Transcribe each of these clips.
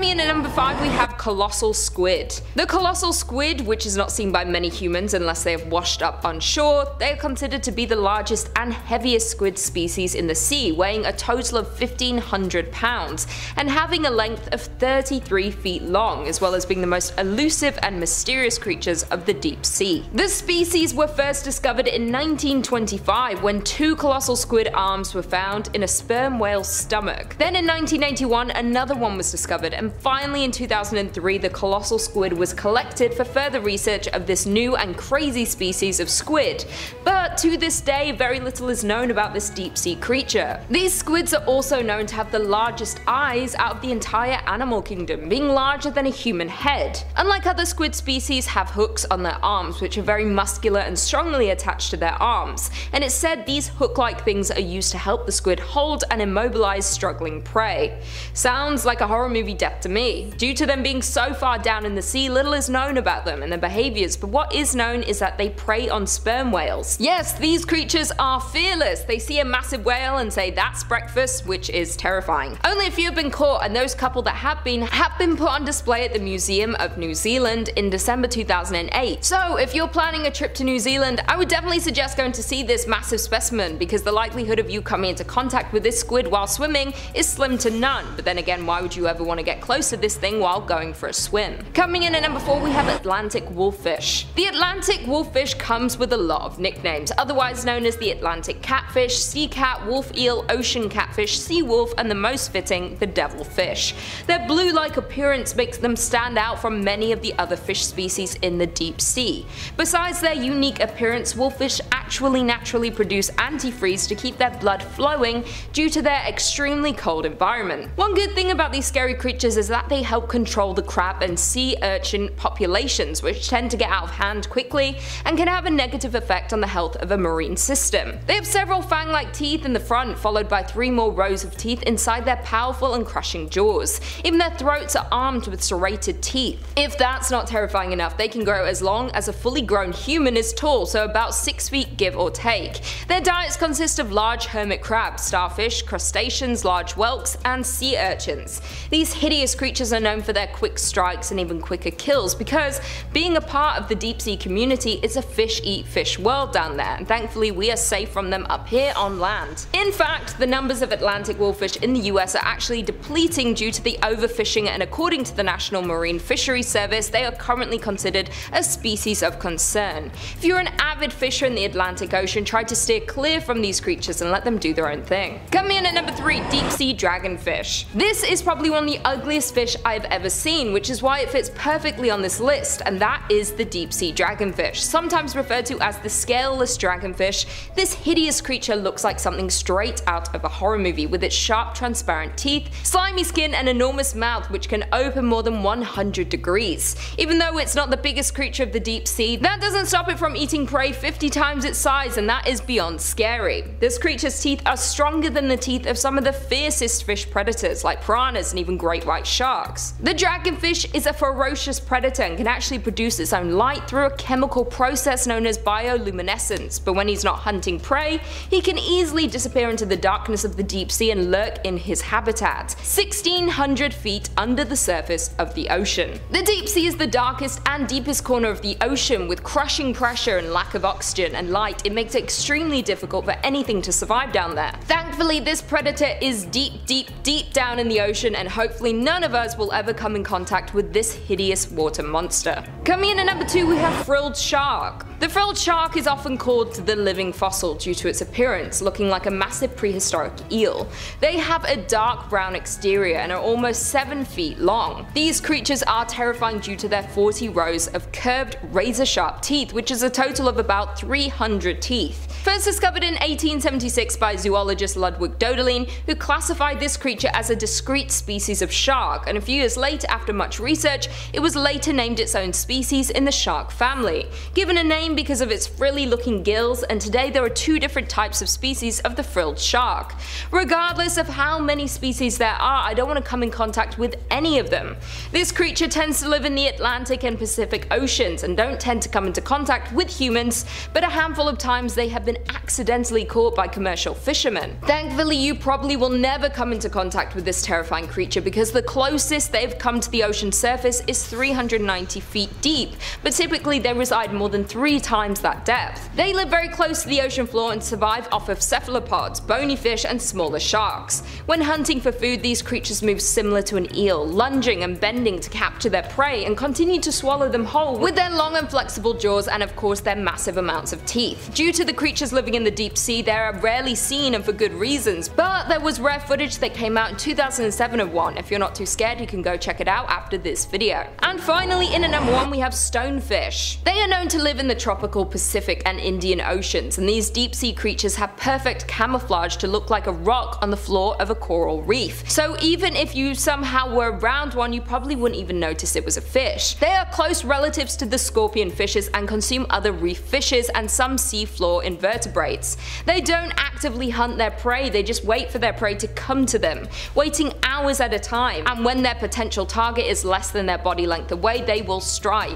Coming in at number 5 we have Colossal Squid. The Colossal Squid, which is not seen by many humans unless they have washed up on shore, they are considered to be the largest and heaviest squid species in the sea, weighing a total of 1,500 pounds and having a length of 33 feet long, as well as being the most elusive and mysterious creatures of the deep sea. The species were first discovered in 1925 when two colossal squid arms were found in a sperm whale's stomach. Then in 1991 another one was discovered, and finally in 2003 the colossal squid was collected for further research of this new and crazy species of squid, but to this day very little is known about this deep sea creature. These squids are also known to have the largest eyes out of the entire animal kingdom, being larger than a human head. Unlike other squid species, have hooks on their arms, which are very muscular and strongly attached to their arms, and it's said these hook-like things are used to help the squid hold and immobilize struggling prey. Sounds like a horror movie death to me. Due to them being so far down in the sea, little is known about them and their behaviors, but what is known is that they prey on sperm whales. Yes, these creatures are fearless. They see a massive whale and say that's breakfast, which is terrifying. Only a few have been caught, and those couple that have been put on display at the Museum of New Zealand in December 2008. So if you're planning a trip to New Zealand, I would definitely suggest going to see this massive specimen, because the likelihood of you coming into contact with this squid while swimming is slim to none. But then again, why would you ever want to get close to this thing while going for a swim? Coming in at number 4 we have Atlantic Wolffish. The Atlantic Wolffish comes with a lot of nicknames, otherwise known as the Atlantic Catfish, Sea Cat, Wolf Eel, Ocean Catfish, Sea Wolf, and the most fitting, the Devil Fish. Their blue-like appearance makes them stand out from many of the other fish species in the deep sea. Besides their unique appearance, wolffish actually naturally produce antifreeze to keep their blood flowing due to their extremely cold environment. One good thing about these scary creatures is that they help control the crab and sea urchin populations, which tend to get out of hand quickly and can have a negative effect on the health of a marine system. They have several fang-like teeth in the front, followed by 3 more rows of teeth inside their powerful and crushing jaws. Even their throats are armed with serrated teeth. If that's not terrifying enough, they can grow as long as a fully grown human is tall, so about 6 feet give or take. Their diets consist of large hermit crabs, starfish, crustaceans, large whelks, and sea urchins. These hideous creatures are known for their quick strikes and even quicker kills, because being a part of the deep sea community, it's a fish eat fish world down there, and thankfully we are safe from them up here on land. In fact, the numbers of Atlantic wolffish in the US are actually depleting due to the overfishing, and according to the National Marine Fisheries Service, they are currently considered a species of concern. If you're an avid fisher in the Atlantic Ocean, try to steer clear from these creatures and let them do their own thing. Coming in at number 3, deep sea dragonfish. This is probably one of the ugliest fish I've ever seen, which is why it fits perfectly on this list, and that is the deep sea dragonfish. Sometimes referred to as the scaleless dragonfish, this hideous creature looks like something straight out of a horror movie, with its sharp transparent teeth, slimy skin, and enormous mouth which can open more than 100 degrees. Even though it's not the biggest creature of the deep sea, that doesn't stop it from eating prey 50 times its size, and that is beyond scary. This creature's teeth are stronger than the teeth of some of the fiercest fish predators like piranhas and even great white sharks. The dragonfish is a ferocious predator and can actually produce its own light through a chemical process known as bioluminescence, but when he's not hunting prey, he can easily disappear into the darkness of the deep sea and lurk in his habitat, 1,600 feet under the surface of the ocean. The deep sea is the darkest and deepest corner of the ocean, with crushing pressure and lack of oxygen and light. It makes it extremely difficult for anything to survive down there. Thankfully, this predator is deep, deep, deep down in the ocean, and hopefully none of us will ever come in contact with this hideous water monster. Coming in at number 2 we have frilled shark. The frilled shark is often called the living fossil due to its appearance, looking like a massive prehistoric eel. They have a dark brown exterior and are almost 7 feet long. These creatures are terrifying due to their 40 rows of curved, razor-sharp teeth, which is a total of about 300 teeth. First discovered in 1876 by zoologist Ludwig Dodelin, who classified this creature as a discrete species of shark, and a few years later, after much research, it was later named its own species in the shark family, given a name name because of its frilly looking gills, and today there are two different types of species of the frilled shark. Regardless of how many species there are, I don't want to come in contact with any of them. This creature tends to live in the Atlantic and Pacific Oceans and don't tend to come into contact with humans, but a handful of times they have been accidentally caught by commercial fishermen. Thankfully, you probably will never come into contact with this terrifying creature because the closest they've come to the ocean surface is 390 feet deep, but typically they reside more than 3 times that depth. They live very close to the ocean floor and survive off of cephalopods, bony fish, and smaller sharks. When hunting for food, these creatures move similar to an eel, lunging and bending to capture their prey and continue to swallow them whole with their long and flexible jaws and of course their massive amounts of teeth. Due to the creatures living in the deep sea, they are rarely seen and for good reasons, but there was rare footage that came out in 2007 of one. If you're not too scared, you can go check it out after this video. And finally, in at number 1 we have stonefish. They are known to live in the tropical Pacific and Indian Oceans, and these deep sea creatures have perfect camouflage to look like a rock on the floor of a coral reef, so even if you somehow were around one, you probably wouldn't even notice it was a fish. They are close relatives to the scorpion fishes and consume other reef fishes and some seafloor invertebrates. They don't actively hunt their prey, they just wait for their prey to come to them, waiting hours at a time, and when their potential target is less than their body length away, they will strike.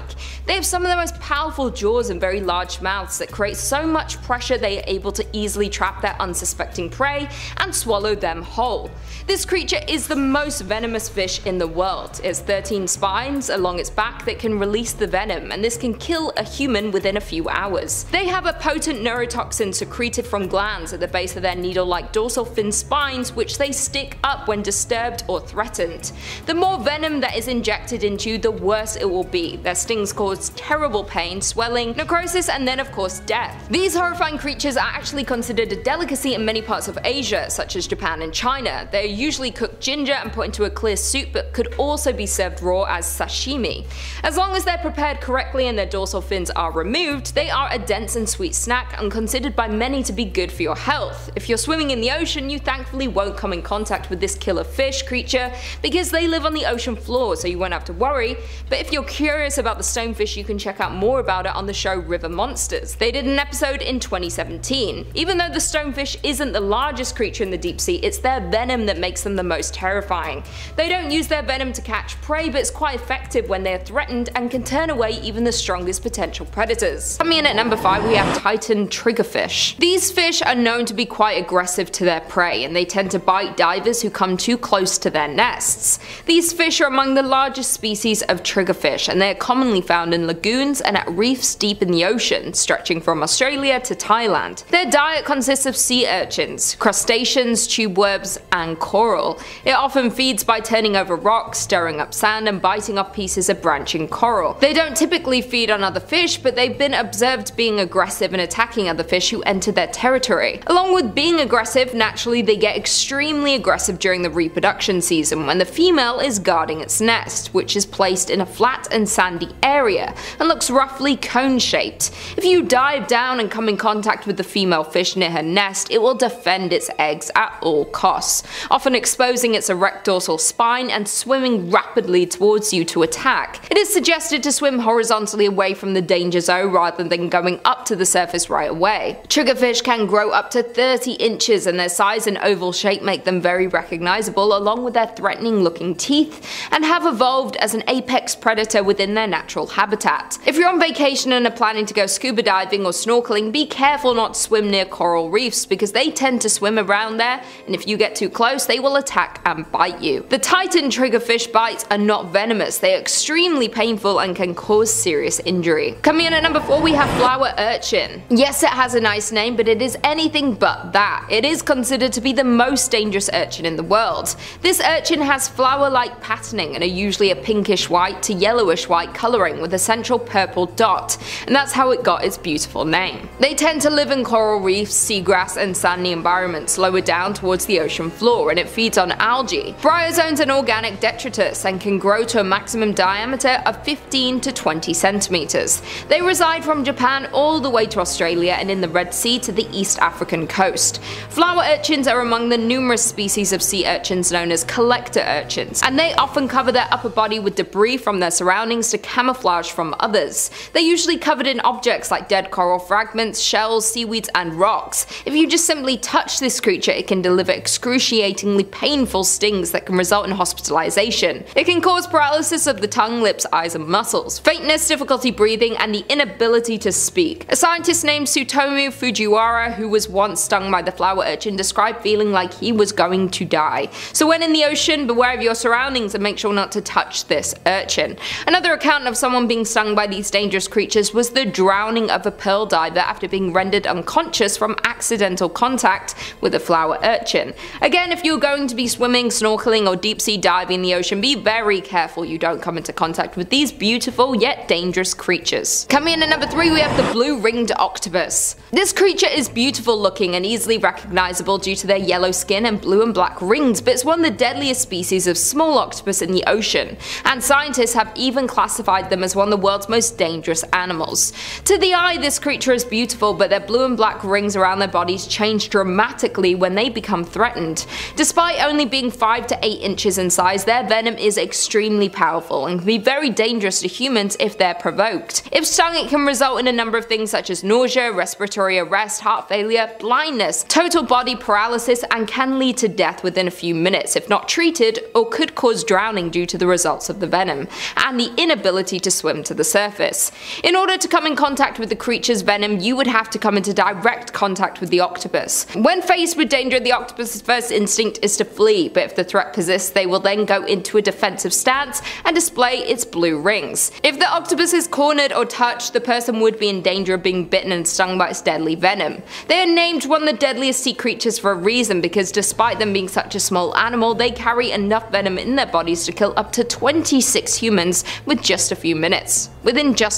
They have some of the most powerful jaws and very large mouths that create so much pressure they are able to easily trap their unsuspecting prey and swallow them whole. This creature is the most venomous fish in the world. It has 13 spines along its back that can release the venom, and this can kill a human within a few hours. They have a potent neurotoxin secreted from glands at the base of their needle-like dorsal fin spines, which they stick up when disturbed or threatened. The more venom that is injected into you, the worse it will be. Their stings cause terrible pain, swelling, necrosis, and then of course death. These horrifying creatures are actually considered a delicacy in many parts of Asia, such as Japan and China. They are usually cooked ginger and put into a clear soup, but could also be served raw as sashimi. As long as they're prepared correctly and their dorsal fins are removed, they are a dense and sweet snack and considered by many to be good for your health. If you're swimming in the ocean, you thankfully won't come in contact with this killer fish creature because they live on the ocean floor, so you won't have to worry. But if you're curious about the stonefish, you can check out more about it on the show River Monsters. They did an episode in 2017. Even though the stonefish isn't the largest creature in the deep sea, it's their venom that makes them the most terrifying. They don't use their venom to catch prey, but it's quite effective when they're threatened and can turn away even the strongest potential predators. Coming in at number 5 we have Titan triggerfish. These fish are known to be quite aggressive to their prey, and they tend to bite divers who come too close to their nests. These fish are among the largest species of triggerfish, and they are commonly found in lagoons and at reefs deep in the ocean, stretching from Australia to Thailand. Their diet consists of sea urchins, crustaceans, tube worms, and coral. It often feeds by turning over rocks, stirring up sand, and biting off pieces of branching coral. They don't typically feed on other fish, but they've been observed being aggressive and attacking other fish who enter their territory. Along with being aggressive, naturally they get extremely aggressive during the reproduction season when the female is guarding its nest, which is placed in a flat and sandy area and looks roughly cone-shaped. If you dive down and come in contact with the female fish near her nest, it will defend its eggs at all costs, often exposing its erect dorsal spine and swimming rapidly towards you to attack. It is suggested to swim horizontally away from the danger zone rather than going up to the surface right away. Triggerfish can grow up to 30 inches, and their size and oval shape make them very recognizable along with their threatening looking teeth, and have evolved as an apex predator within their natural habitat. If you're on vacation and are planning to go scuba diving or snorkeling, be careful not to swim near coral reefs because they tend to swim around there, and if you get too close they will attack and bite you. The Titan triggerfish bites are not venomous, they are extremely painful and can cause serious injury. Coming in at number 4 we have flower urchin. Yes, it has a nice name, but it is anything but that. It is considered to be the most dangerous urchin in the world. This urchin has flower-like patterning and are usually a pinkish white to yellowish white colouring with a central purple dot, and that's how it got its beautiful name. They tend to live in coral reefs, seagrass, and sandy environments lower down towards the ocean floor, and it feeds on algae, bryozoans, and organic detritus, and can grow to a maximum diameter of 15 to 20 centimeters. They reside from Japan all the way to Australia and in the Red Sea to the East African coast. Flower urchins are among the numerous species of sea urchins known as collector urchins, and they often cover their upper body with debris from their surroundings to camouflage from others. They're usually covered covered in objects like dead coral fragments, shells, seaweeds, and rocks. If you just simply touch this creature, it can deliver excruciatingly painful stings that can result in hospitalization. It can cause paralysis of the tongue, lips, eyes, and muscles, faintness, difficulty breathing, and the inability to speak. A scientist named Tsutomu Fujiwara, who was once stung by the flower urchin, described feeling like he was going to die. So when in the ocean, beware of your surroundings and make sure not to touch this urchin. Another account of someone being stung by these dangerous creatures was the drowning of a pearl diver after being rendered unconscious from accidental contact with a flower urchin. Again, if you're going to be swimming, snorkeling, or deep sea diving in the ocean, be very careful you don't come into contact with these beautiful yet dangerous creatures. Coming in at number 3, we have the blue ringed octopus. This creature is beautiful looking and easily recognizable due to their yellow skin and blue and black rings, but it's one of the deadliest species of small octopus in the ocean, and scientists have even classified them as one of the world's most dangerous animals. To the eye, this creature is beautiful, but their blue and black rings around their bodies change dramatically when they become threatened. Despite only being 5 to 8 inches in size, their venom is extremely powerful and can be very dangerous to humans if they're provoked. If stung, it can result in a number of things such as nausea, respiratory arrest, heart failure, blindness, total body paralysis, and can lead to death within a few minutes if not treated, or could cause drowning due to the results of the venom, and the inability to swim to the surface. In order to come in contact with the creature's venom, you would have to come into direct contact with the octopus. When faced with danger, the octopus's first instinct is to flee, but if the threat persists, they will then go into a defensive stance and display its blue rings. If the octopus is cornered or touched, the person would be in danger of being bitten and stung by its deadly venom. They are named one of the deadliest sea creatures for a reason, because despite them being such a small animal, they carry enough venom in their bodies to kill up to 26 humans within just a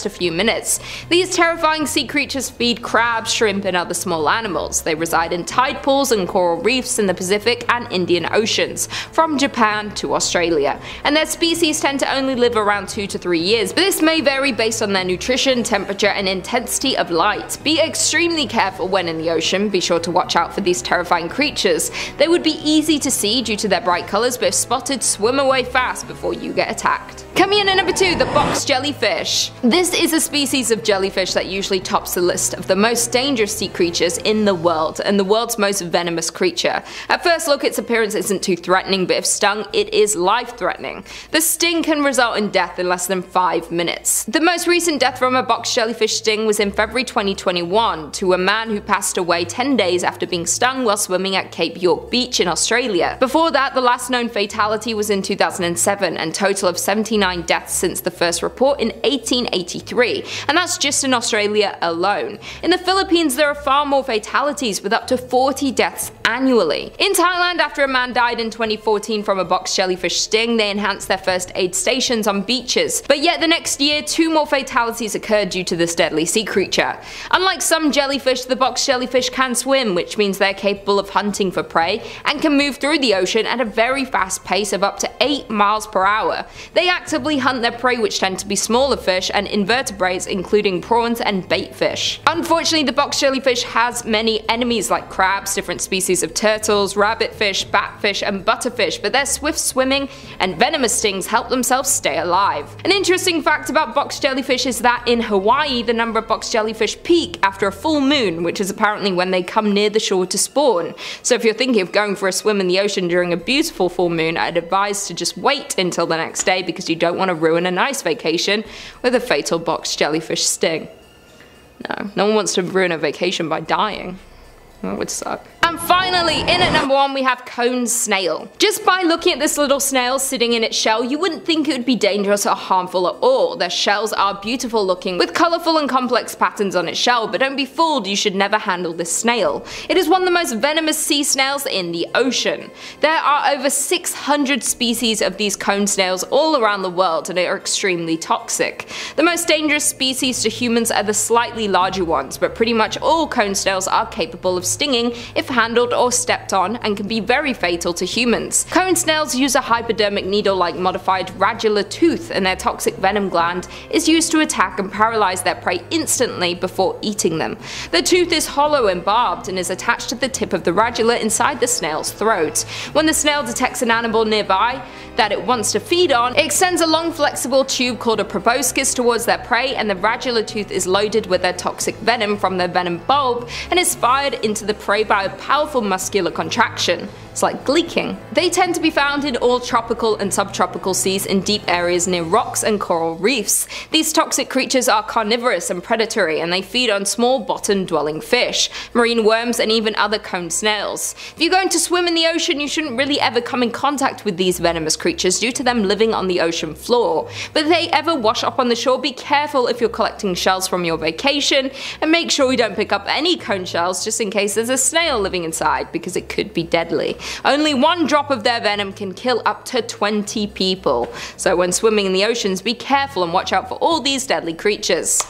few minutes. These terrifying sea creatures feed crabs, shrimp, and other small animals. They reside in tide pools and coral reefs in the Pacific and Indian Oceans, from Japan to Australia, and their species tend to only live around 2 to 3 years, but this may vary based on their nutrition, temperature, and intensity of light. Be extremely careful when in the ocean. Be sure to watch out for these terrifying creatures. They would be easy to see due to their bright colours, but if spotted, swim away fast before you get attacked. Coming in at number 2, the box jellyfish. This is a species of jellyfish that usually tops the list of the most dangerous sea creatures in the world, and the world's most venomous creature. At first look, its appearance isn't too threatening, but if stung, it is life-threatening. The sting can result in death in less than 5 minutes. The most recent death from a box jellyfish sting was in February 2021 to a man who passed away 10 days after being stung while swimming at Cape York Beach in Australia. Before that, the last known fatality was in 2007, and total of 79 deaths since the first report in 1883, and that's just in Australia alone. In the Philippines, there are far more fatalities, with up to 40 deaths annually. In Thailand, after a man died in 2014 from a box jellyfish sting, they enhanced their first aid stations on beaches, but yet the next year 2 more fatalities occurred due to this deadly sea creature. Unlike some jellyfish, the box jellyfish can swim, which means they're capable of hunting for prey and can move through the ocean at a very fast pace of up to 8 miles per hour. They actively hunt their prey, which tend to be smaller fish and invertebrates including prawns and bait fish. Unfortunately, the box jellyfish has many enemies like crabs, different species of turtles, rabbitfish, batfish, and butterfish, but their swift swimming and venomous stings help themselves stay alive. An interesting fact about box jellyfish is that in Hawaii, the number of box jellyfish peak after a full moon, which is apparently when they come near the shore to spawn. So if you're thinking of going for a swim in the ocean during a beautiful full moon, I'd advise to just wait until the next day, because you don't want to ruin a nice vacation with a fatal box jellyfish sting. No one wants to ruin a vacation by dying. That would suck. And finally, in at number 1, we have cone snail. Just by looking at this little snail sitting in its shell, you wouldn't think it would be dangerous or harmful at all. Their shells are beautiful looking, with colourful and complex patterns on its shell, but don't be fooled, you should never handle this snail. It is one of the most venomous sea snails in the ocean. There are over 600 species of these cone snails all around the world, and they are extremely toxic. The most dangerous species to humans are the slightly larger ones, but pretty much all cone snails are capable of stinging if handled or stepped on, and can be very fatal to humans. Cone snails use a hypodermic needle-like modified radula tooth, and their toxic venom gland is used to attack and paralyze their prey instantly before eating them. The tooth is hollow and barbed and is attached to the tip of the radula inside the snail's throat. When the snail detects an animal nearby, that it wants to feed on, it sends a long flexible tube called a proboscis towards their prey, and the radula tooth is loaded with their toxic venom from their venom bulb and is fired into the prey by a powerful muscular contraction. It's like gleeking. They tend to be found in all tropical and subtropical seas in deep areas near rocks and coral reefs. These toxic creatures are carnivorous and predatory, and they feed on small bottom-dwelling fish, marine worms, and even other cone snails. If you're going to swim in the ocean, you shouldn't really ever come in contact with these venomous creatures due to them living on the ocean floor. But if they ever wash up on the shore, be careful if you're collecting shells from your vacation, and make sure you don't pick up any cone shells just in case there's a snail living inside, because it could be deadly. Only one drop of their venom can kill up to 20 people. So when swimming in the oceans, be careful and watch out for all these deadly creatures.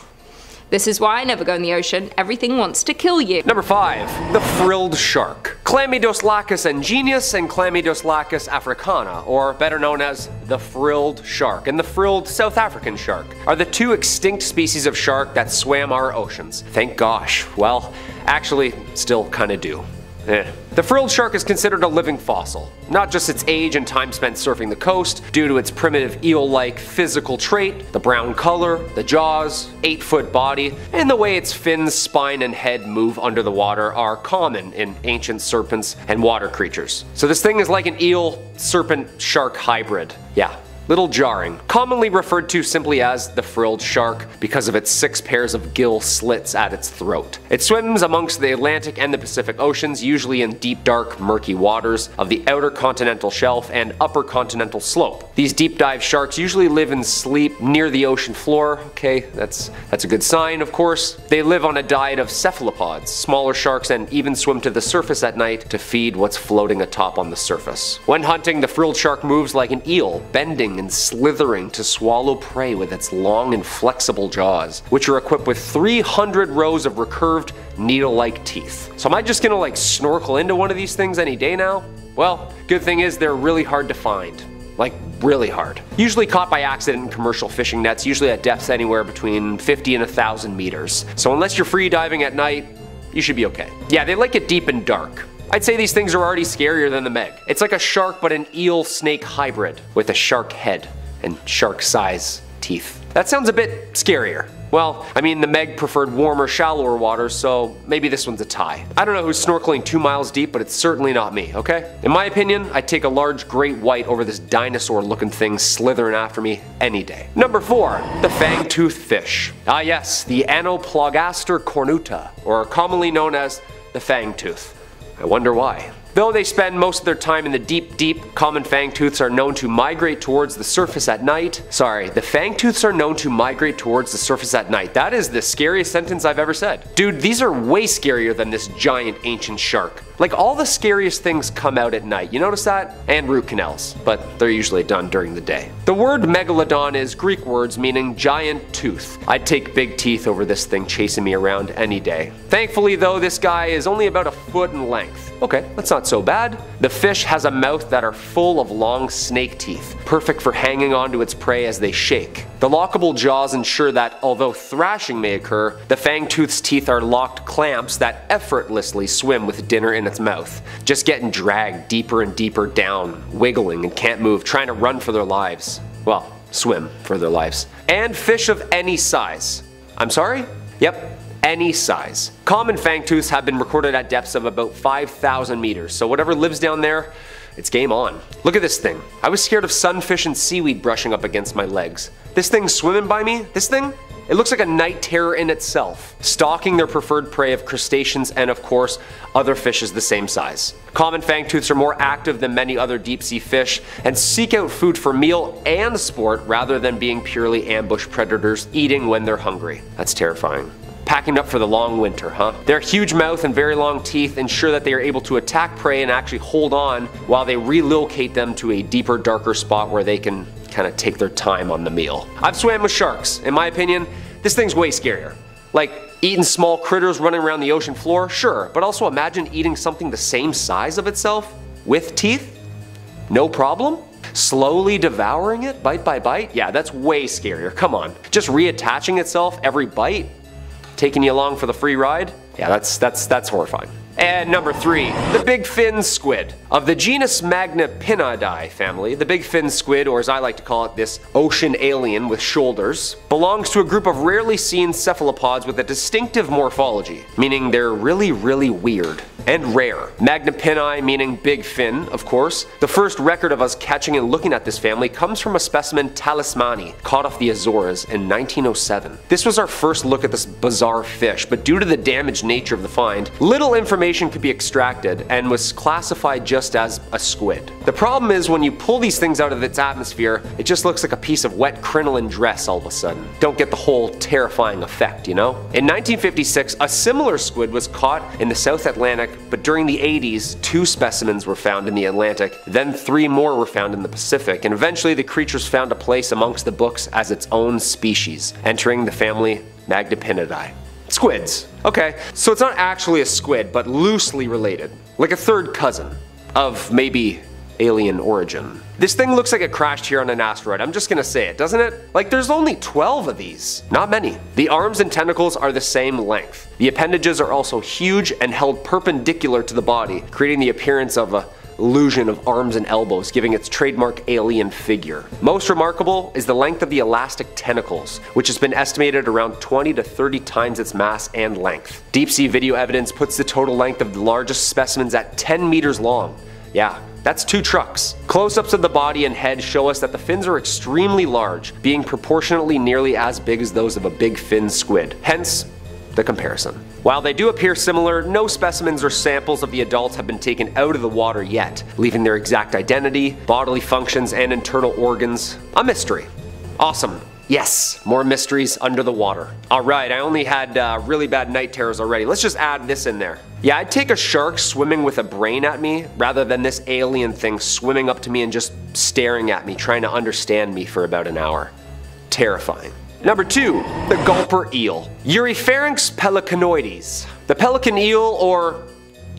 This is why I never go in the ocean. Everything wants to kill you. Number 5. The frilled shark. Chlamydoselachus anguineus and Chlamydoselachus africana, or better known as the frilled shark and the frilled South African shark, are the two extinct species of shark that swam our oceans. Thank gosh. Well, actually, still kinda do. The frilled shark is considered a living fossil, not just its age and time spent surfing the coast, due to its primitive eel-like physical trait, the brown color, the jaws, 8-foot body, and the way its fins, spine, and head move under the water are common in ancient serpents and water creatures. So this thing is like an eel-serpent-shark hybrid. Yeah. Little jarring. Commonly referred to simply as the frilled shark because of its 6 pairs of gill slits at its throat. It swims amongst the Atlantic and the Pacific Oceans, usually in deep, dark, murky waters of the outer continental shelf and upper continental slope. These deep dive sharks usually live in sleep near the ocean floor. Okay, that's a good sign, of course. They live on a diet of cephalopods, smaller sharks, and even swim to the surface at night to feed what's floating atop on the surface. When hunting, the frilled shark moves like an eel, bending and slithering to swallow prey with its long and flexible jaws, which are equipped with 300 rows of recurved needle-like teeth. So am I just gonna like snorkel into one of these things any day now? Well, good thing is they're really hard to find. Like, really hard. Usually caught by accident in commercial fishing nets, usually at depths anywhere between 50 and 1,000 meters. So unless you're free diving at night, you should be okay. Yeah, they like it deep and dark. I'd say these things are already scarier than the Meg. It's like a shark but an eel-snake hybrid, with a shark head and shark-size teeth. That sounds a bit scarier. Well, I mean, the Meg preferred warmer, shallower waters, so maybe this one's a tie. I don't know who's snorkeling 2 miles deep, but it's certainly not me, okay? In my opinion, I'd take a large great white over this dinosaur-looking thing slithering after me any day. Number 4. The fangtooth fish. Ah yes, the Anoplogaster cornuta, or commonly known as the fangtooth. I wonder why. Though they spend most of their time in the deep, deep, common fangtooths are known to migrate towards the surface at night. Sorry, the fangtooths are known to migrate towards the surface at night. That is the scariest sentence I've ever said. Dude, these are way scarier than this giant ancient shark. Like, all the scariest things come out at night, you notice that? And root canals, but they're usually done during the day. The word megalodon is Greek words meaning giant tooth. I'd take big teeth over this thing chasing me around any day. Thankfully though, this guy is only about 1 foot in length. Okay, that's not so bad. The fish has a mouth that are full of long snake teeth, perfect for hanging onto its prey as they shake. The lockable jaws ensure that, although thrashing may occur, the fangtooth's teeth are locked clamps that effortlessly swim with dinner in its mouth, just getting dragged deeper and deeper down, wiggling and can't move, trying to run for their lives. Well, swim for their lives. And fish of any size. I'm sorry? Yep. Any size. Common fangtooths have been recorded at depths of about 5,000 meters, so whatever lives down there, it's game on. Look at this thing. I was scared of sunfish and seaweed brushing up against my legs. This thing's swimming by me? This thing? It looks like a night terror in itself, stalking their preferred prey of crustaceans and, of course, other fishes the same size. Common fangtooths are more active than many other deep-sea fish and seek out food for meal and sport rather than being purely ambush predators eating when they're hungry. That's terrifying. Packing up for the long winter, huh? Their huge mouth and very long teeth ensure that they are able to attack prey and actually hold on while they relocate them to a deeper, darker spot where they can kind of take their time on the meal. I've swam with sharks. In my opinion, this thing's way scarier. Like, eating small critters running around the ocean floor, sure, but also imagine eating something the same size of itself with teeth? No problem? Slowly devouring it bite by bite? Yeah, that's way scarier. Come on. Just reattaching itself every bite? Taking you along for the free ride? Yeah, that's horrifying. And number 3, the big fin squid. Of the genus Magnapinnidae family, the big fin squid, or as I like to call it, this ocean alien with shoulders, belongs to a group of rarely seen cephalopods with a distinctive morphology, meaning they're really weird and rare. Magnapinnidae meaning big fin, of course. The first record of us catching and looking at this family comes from a specimen talismani, caught off the Azores in 1907. This was our first look at this bizarre fish, but due to the damaged nature of the find, little information could be extracted and was classified just as a squid. The problem is when you pull these things out of its atmosphere, it just looks like a piece of wet crinoline dress all of a sudden. Don't get the whole terrifying effect, you know? In 1956, a similar squid was caught in the South Atlantic, but during the 80s, 2 specimens were found in the Atlantic, then 3 more were found in the Pacific, and eventually the creatures found a place amongst the books as its own species, entering the family Magnapinnidae. Squids. Okay, so it's not actually a squid, but loosely related. Like a third cousin of maybe alien origin. This thing looks like it crashed here on an asteroid, I'm just gonna say it, doesn't it? Like, there's only 12 of these. Not many. The arms and tentacles are the same length. The appendages are also huge and held perpendicular to the body, creating the appearance of a illusion of arms and elbows, giving its trademark alien figure. Most remarkable is the length of the elastic tentacles, which has been estimated around 20 to 30 times its mass and length. Deep sea video evidence puts the total length of the largest specimens at 10 meters long. Yeah, that's 2 trucks. Close-ups of the body and head show us that the fins are extremely large, being proportionately nearly as big as those of a big fin squid. Hence, the comparison. While they do appear similar, no specimens or samples of the adults have been taken out of the water yet, leaving their exact identity, bodily functions, and internal organs a mystery. Awesome. Yes, more mysteries under the water. Alright, I only had really bad night terrors already. Let's just add this in there. Yeah, I'd take a shark swimming with a brain at me rather than this alien thing swimming up to me and just staring at me, trying to understand me for about an hour. Terrifying. Number 2, the gulper eel. Eurypharynx pelicanoides. The pelican eel, or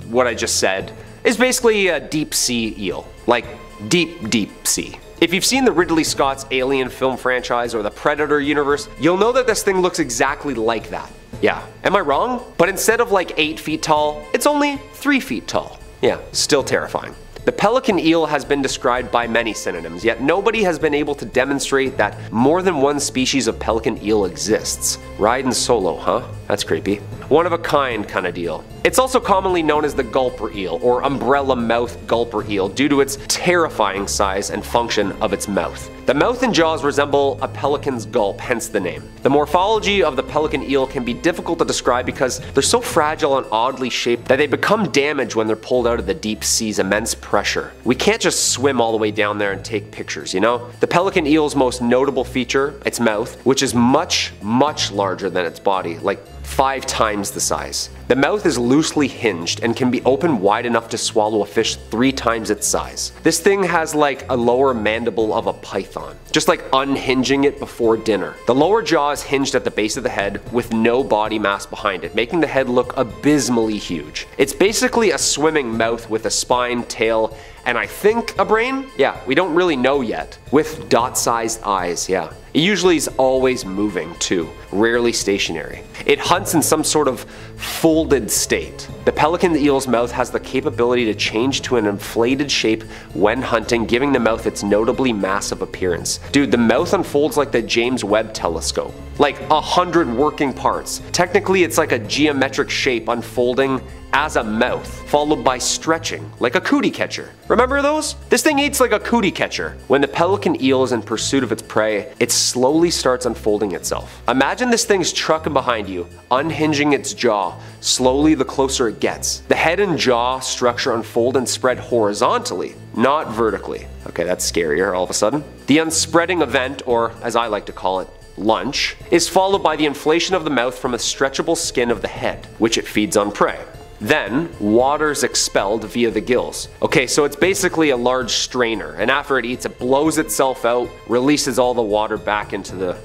what I just said, is basically a deep sea eel. Like, deep sea. If you've seen the Ridley Scott's Alien film franchise or the Predator universe, you'll know that this thing looks exactly like that. Yeah, am I wrong? But instead of like 8 feet tall, it's only 3 feet tall. Yeah, still terrifying. The pelican eel has been described by many synonyms, yet nobody has been able to demonstrate that more than one species of pelican eel exists. Riding solo, huh? That's creepy. One of a kind of deal. It's also commonly known as the gulper eel, or umbrella mouth gulper eel, due to its terrifying size and function of its mouth. The mouth and jaws resemble a pelican's gulp, hence the name. The morphology of the pelican eel can be difficult to describe because they're so fragile and oddly shaped that they become damaged when they're pulled out of the deep sea's immense pressure. We can't just swim all the way down there and take pictures, you know? The pelican eel's most notable feature, its mouth, which is much larger than its body, like 5 times the size. The mouth is loosely hinged and can be opened wide enough to swallow a fish 3 times its size. This thing has like a lower mandible of a python, just like unhinging it before dinner. The lower jaw is hinged at the base of the head with no body mass behind it, making the head look abysmally huge. It's basically a swimming mouth with a spine, tail, and I think a brain? Yeah, we don't really know yet. With dot-sized eyes, yeah. It usually is always moving too, rarely stationary. It hunts in some sort of folded state. The pelican eel's mouth has the capability to change to an inflated shape when hunting, giving the mouth its notably massive appearance. Dude, the mouth unfolds like the James Webb telescope. Like 100 working parts. Technically, it's like a geometric shape unfolding as a mouth, followed by stretching, like a cootie catcher. Remember those? This thing eats like a cootie catcher. When the pelican eel is in pursuit of its prey, it slowly starts unfolding itself. Imagine this thing's trucking behind you, unhinging its jaw slowly the closer it gets. The head and jaw structure unfold and spread horizontally, not vertically. Okay, that's scarier all of a sudden. The unspreading event, or as I like to call it, lunch, is followed by the inflation of the mouth from a stretchable skin of the head, which it feeds on prey. Then, water's expelled via the gills. Okay, so it's basically a large strainer, and after it eats, it blows itself out, releases all the water back into the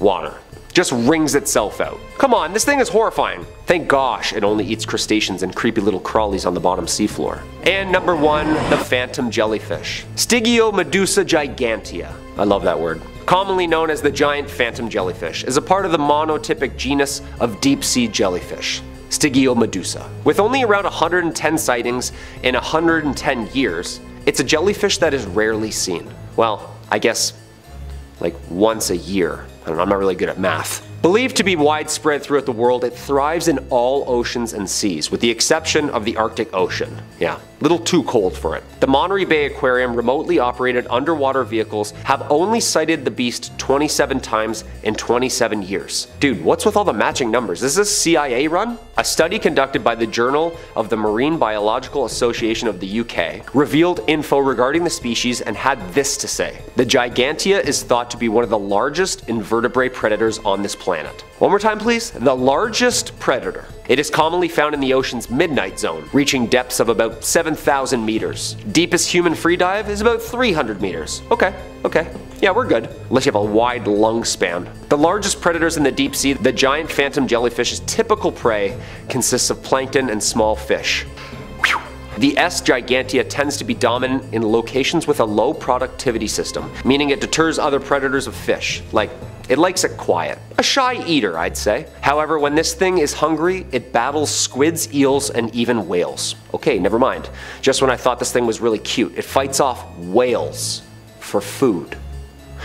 water. Just wrings itself out. Come on, this thing is horrifying. Thank gosh it only eats crustaceans and creepy little crawlies on the bottom seafloor. And number 1, the phantom jellyfish. Stygiomedusa gigantea. I love that word. Commonly known as the giant phantom jellyfish, is a part of the monotypic genus of deep sea jellyfish. Stygiomedusa. With only around 110 sightings in 110 years, it's a jellyfish that is rarely seen. Well, I guess like once a year. I don't know, I'm not really good at math. Believed to be widespread throughout the world, it thrives in all oceans and seas, with the exception of the Arctic Ocean. Yeah, a little too cold for it. The Monterey Bay Aquarium remotely operated underwater vehicles have only sighted the beast 27 times in 27 years. Dude, what's with all the matching numbers? Is this a CIA run? A study conducted by the Journal of the Marine Biological Association of the UK revealed info regarding the species and had this to say. The Gigantea is thought to be one of the largest invertebrate predators on this planet. One more time, please. The largest predator. It is commonly found in the ocean's midnight zone, reaching depths of about 7,000 meters. Deepest human free dive is about 300 meters. Okay. Yeah, we're good. Unless you have a wide lung span. The largest predators in the deep sea, the giant phantom jellyfish's typical prey consists of plankton and small fish. The S. gigantea tends to be dominant in locations with a low productivity system, meaning it deters other predators of fish. It likes it quiet. A shy eater, I'd say. However, when this thing is hungry, it battles squids, eels, and even whales. Okay, never mind. Just when I thought this thing was really cute, it fights off whales for food.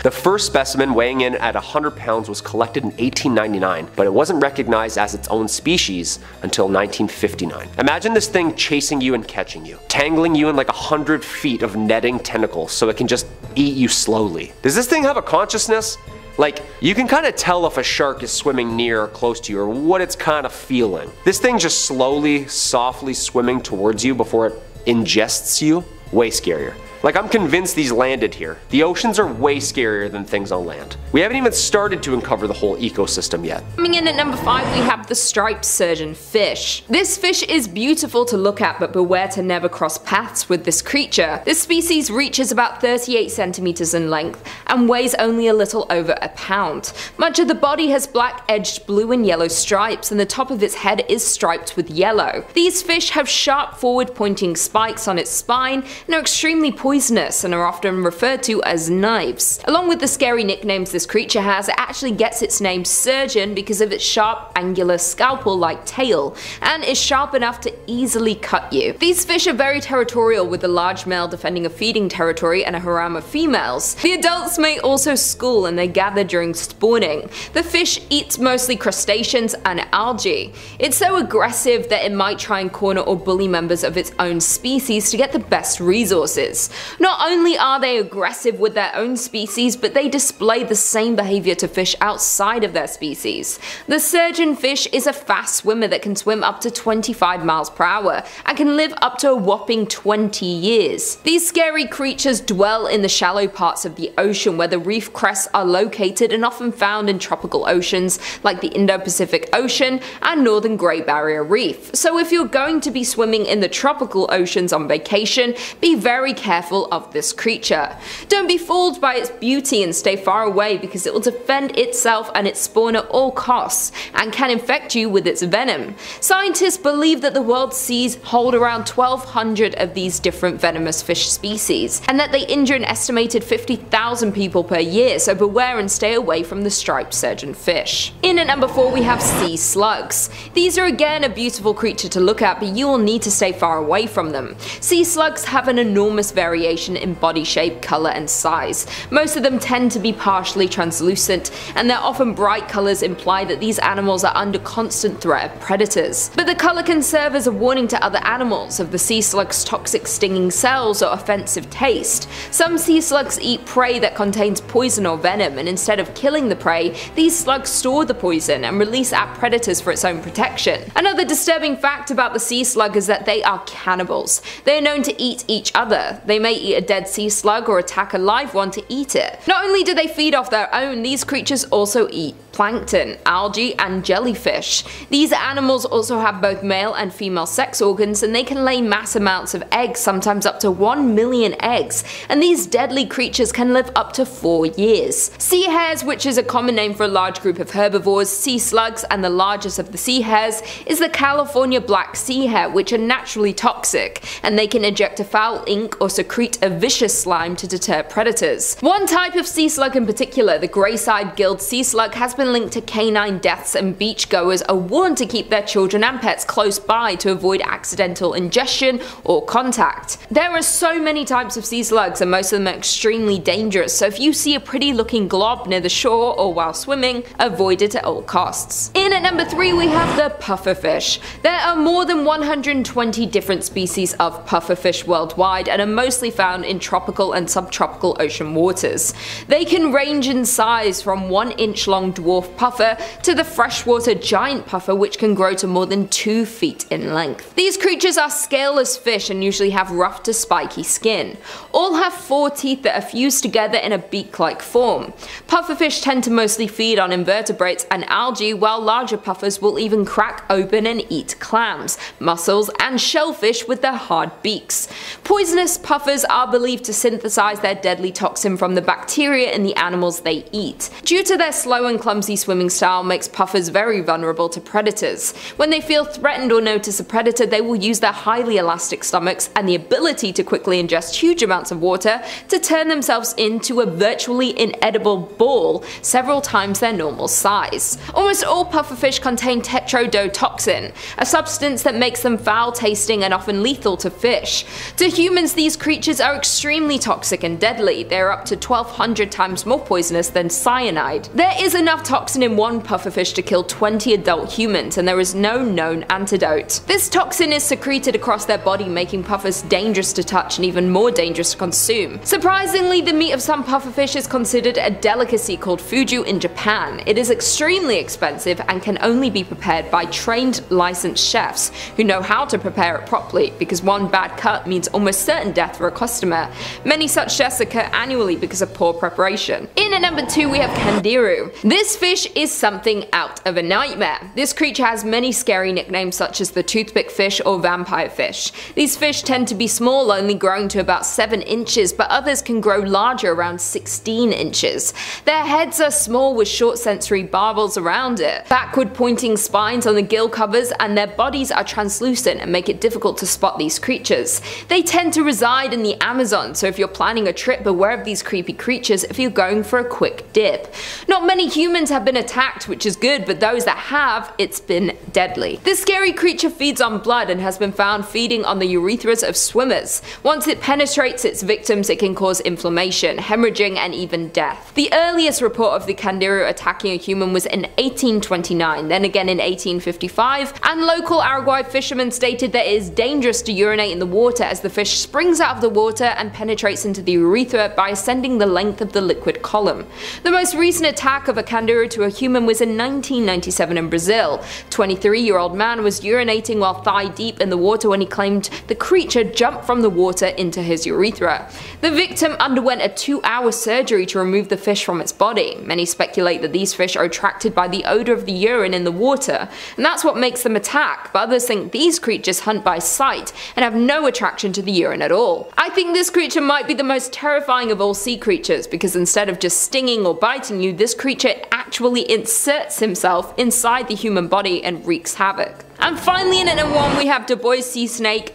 The first specimen, weighing in at 100 pounds, was collected in 1899, but it wasn't recognized as its own species until 1959. Imagine this thing chasing you and catching you, tangling you in like 100 feet of netting tentacles so it can just eat you slowly. Does this thing have a consciousness? Like, you can kind of tell if a shark is swimming near or close to you or what it's kind of feeling. This thing just slowly, softly swimming towards you before it ingests you? Way scarier. Like, I'm convinced these landed here. The oceans are way scarier than things on land. We haven't even started to uncover the whole ecosystem yet. Coming in at number 5, we have the striped surgeon fish. This fish is beautiful to look at, but beware to never cross paths with this creature. This species reaches about 38 centimeters in length and weighs only a little over a pound. Much of the body has black-edged blue and yellow stripes, and the top of its head is striped with yellow. These fish have sharp forward-pointing spikes on its spine and are extremely poisonous and are often referred to as knives. Along with the scary nicknames this creature has, it actually gets its name surgeon because of its sharp, angular, scalpel-like tail, and is sharp enough to easily cut you. These fish are very territorial, with a large male defending a feeding territory and a harem of females. The adults may also school, and they gather during spawning. The fish eats mostly crustaceans and algae. It's so aggressive that it might try and corner or bully members of its own species to get the best resources. Not only are they aggressive with their own species, but they display the same behavior to fish outside of their species. The surgeon fish is a fast swimmer that can swim up to 25 miles per hour and can live up to a whopping 20 years. These scary creatures dwell in the shallow parts of the ocean where the reef crests are located and often found in tropical oceans like the Indo-Pacific Ocean and Northern Great Barrier Reef. So if you're going to be swimming in the tropical oceans on vacation, be very careful of this creature. Don't be fooled by its beauty and stay far away, because it will defend itself and its spawn at all costs and can infect you with its venom. Scientists believe that the world seas hold around 1,200 of these different venomous fish species, and that they injure an estimated 50,000 people per year, so beware and stay away from the striped surgeon fish. In at number 4 we have sea slugs. These are again a beautiful creature to look at, but you will need to stay far away from them. Sea slugs have an enormous variation in body shape, colour and size. Most of them tend to be partially translucent, and their often bright colours imply that these animals are under constant threat of predators. But the colour can serve as a warning to other animals of the sea slug's toxic stinging cells or offensive taste. Some sea slugs eat prey that contains poison or venom, and instead of killing the prey, these slugs store the poison and release at predators for its own protection. Another disturbing fact about the sea slug is that they are cannibals. They are known to eat each other. They may eat a dead sea slug or attack a live one to eat it. Not only do they feed off their own, these creatures also eat plankton, algae, and jellyfish. These animals also have both male and female sex organs, and they can lay mass amounts of eggs, sometimes up to 1 million eggs, and these deadly creatures can live up to 4 years. Sea hares, which is a common name for a large group of herbivores, sea slugs, and the largest of the sea hares is the California black sea hare, which are naturally toxic, and they can eject a foul ink or secrete a vicious slime to deter predators. One type of sea slug in particular, the grey-side gilled sea slug, has been often linked to canine deaths, and beachgoers are warned to keep their children and pets close by to avoid accidental ingestion or contact. There are so many types of sea slugs and most of them are extremely dangerous, so if you see a pretty looking glob near the shore or while swimming, avoid it at all costs. In at number 3 we have the pufferfish. There are more than 120 different species of pufferfish worldwide and are mostly found in tropical and subtropical ocean waters. They can range in size from 1-inch long dwarf puffer to the freshwater giant puffer, which can grow to more than 2 feet in length. These creatures are scaleless fish and usually have rough to spiky skin. All have 4 teeth that are fused together in a beak-like form. Pufferfish tend to mostly feed on invertebrates and algae, while larger puffers will even crack open and eat clams, mussels, and shellfish with their hard beaks. Poisonous puffers are believed to synthesize their deadly toxin from the bacteria in the animals they eat. Due to their slow and clumsy swimming style, makes puffers very vulnerable to predators. When they feel threatened or notice a predator, they will use their highly elastic stomachs and the ability to quickly ingest huge amounts of water to turn themselves into a virtually inedible ball, several times their normal size. Almost all pufferfish contain tetrodotoxin, a substance that makes them foul-tasting and often lethal to fish. To humans, these creatures are extremely toxic and deadly. They are up to 1,200 times more poisonous than cyanide. There is enough toxin in one pufferfish to kill 20 adult humans, and there is no known antidote. This toxin is secreted across their body, making puffers dangerous to touch and even more dangerous to consume. Surprisingly, the meat of some pufferfish is considered a delicacy called fugu in Japan. It is extremely expensive and can only be prepared by trained, licensed chefs who know how to prepare it properly, because one bad cut means almost certain death for a customer. Many such deaths occur annually because of poor preparation. In at number 2 we have kandiru. This fish is something out of a nightmare. This creature has many scary nicknames such as the toothpick fish or vampire fish. These fish tend to be small, only growing to about 7 inches, but others can grow larger, around 16 inches. Their heads are small with short sensory barbels around it, backward pointing spines on the gill covers, and their bodies are translucent and make it difficult to spot these creatures. They tend to reside in the Amazon, so if you're planning a trip, beware of these creepy creatures if you're going for a quick dip. Not many humans have been attacked, which is good, but those that have, it's been deadly. This scary creature feeds on blood and has been found feeding on the urethras of swimmers. Once it penetrates its victims, it can cause inflammation, hemorrhaging, and even death. The earliest report of the kandiru attacking a human was in 1829, then again in 1855, and local Araguai fishermen stated that it is dangerous to urinate in the water as the fish springs out of the water and penetrates into the urethra by ascending the length of the liquid column. The most recent attack of a kandiru to a human was in 1997 in Brazil. A 23-year-old man was urinating while thigh-deep in the water when he claimed the creature jumped from the water into his urethra. The victim underwent a 2-hour surgery to remove the fish from its body. Many speculate that these fish are attracted by the odor of the urine in the water, and that's what makes them attack, but others think these creatures hunt by sight and have no attraction to the urine at all. I think this creature might be the most terrifying of all sea creatures, because instead of just stinging or biting you, this creature actually inserts himself inside the human body and wreaks havoc. And finally, in at number 1 we have Dubois sea snake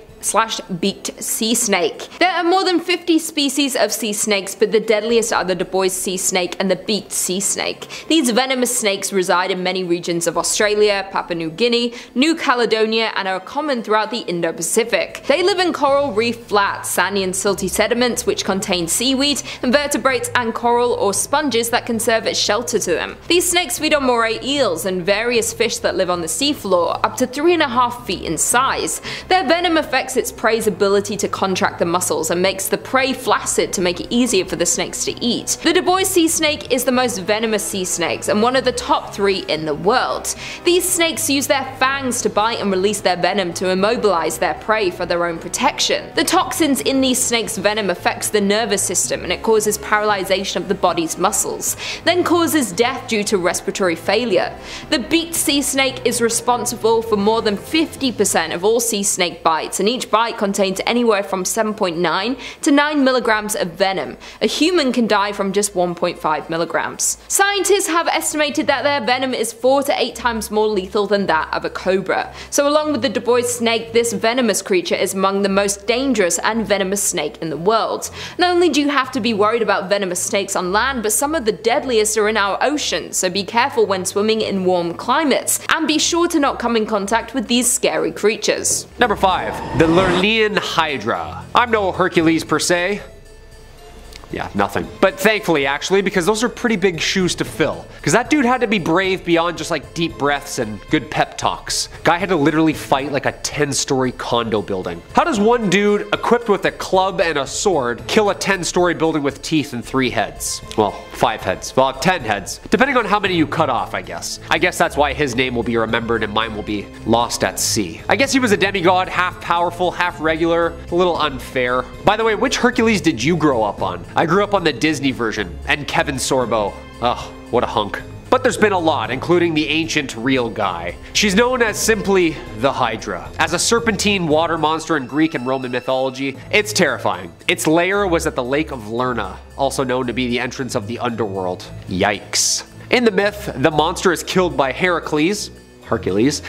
/ beaked sea snake. There are more than 50 species of sea snakes, but the deadliest are the Dubois sea snake and the beaked sea snake. These venomous snakes reside in many regions of Australia, Papua New Guinea, New Caledonia, and are common throughout the Indo-Pacific. They live in coral reef flats, sandy and silty sediments which contain seaweed, invertebrates, and coral or sponges that can serve as shelter to them. These snakes feed on moray eels and various fish that live on the seafloor, up to 3.5 feet in size. Their venom affects its prey's ability to contract the muscles and makes the prey flaccid to make it easier for the snakes to eat. The Dubois sea snake is the most venomous sea snakes and one of the top 3 in the world. These snakes use their fangs to bite and release their venom to immobilize their prey for their own protection. The toxins in these snakes' venom affects the nervous system and it causes paralyzation of the body's muscles, then causes death due to respiratory failure. The beaked sea snake is responsible for more than 50% of all sea snake bites, and each each bite contains anywhere from 7.9 to 9 milligrams of venom. A human can die from just 1.5 milligrams. Scientists have estimated that their venom is 4 to 8 times more lethal than that of a cobra. So along with the Du Bois snake, this venomous creature is among the most dangerous and venomous snake in the world. Not only do you have to be worried about venomous snakes on land, but some of the deadliest are in our oceans, so be careful when swimming in warm climates, and be sure to not come in contact with these scary creatures. Number 5. The Lerlean Hydra. I'm no Hercules per se. Yeah, nothing. But thankfully, actually, because those are pretty big shoes to fill. Because that dude had to be brave beyond just like deep breaths and good pep talks. Guy had to literally fight like a 10-story condo building. How does one dude equipped with a club and a sword kill a 10-story building with teeth and 3 heads? Well, 5 heads. Well, 10 heads. Depending on how many you cut off, I guess. I guess that's why his name will be remembered and mine will be lost at sea. I guess he was a demigod, half powerful, half regular. A little unfair. By the way, which Hercules did you grow up on? I grew up on the Disney version, and Kevin Sorbo. Ugh, what a hunk. But there's been a lot, including the ancient real guy. She's known as simply the Hydra. As a serpentine water monster in Greek and Roman mythology, it's terrifying. Its lair was at the Lake of Lerna, also known to be the entrance of the underworld. Yikes. In the myth, the monster is killed by Hercules,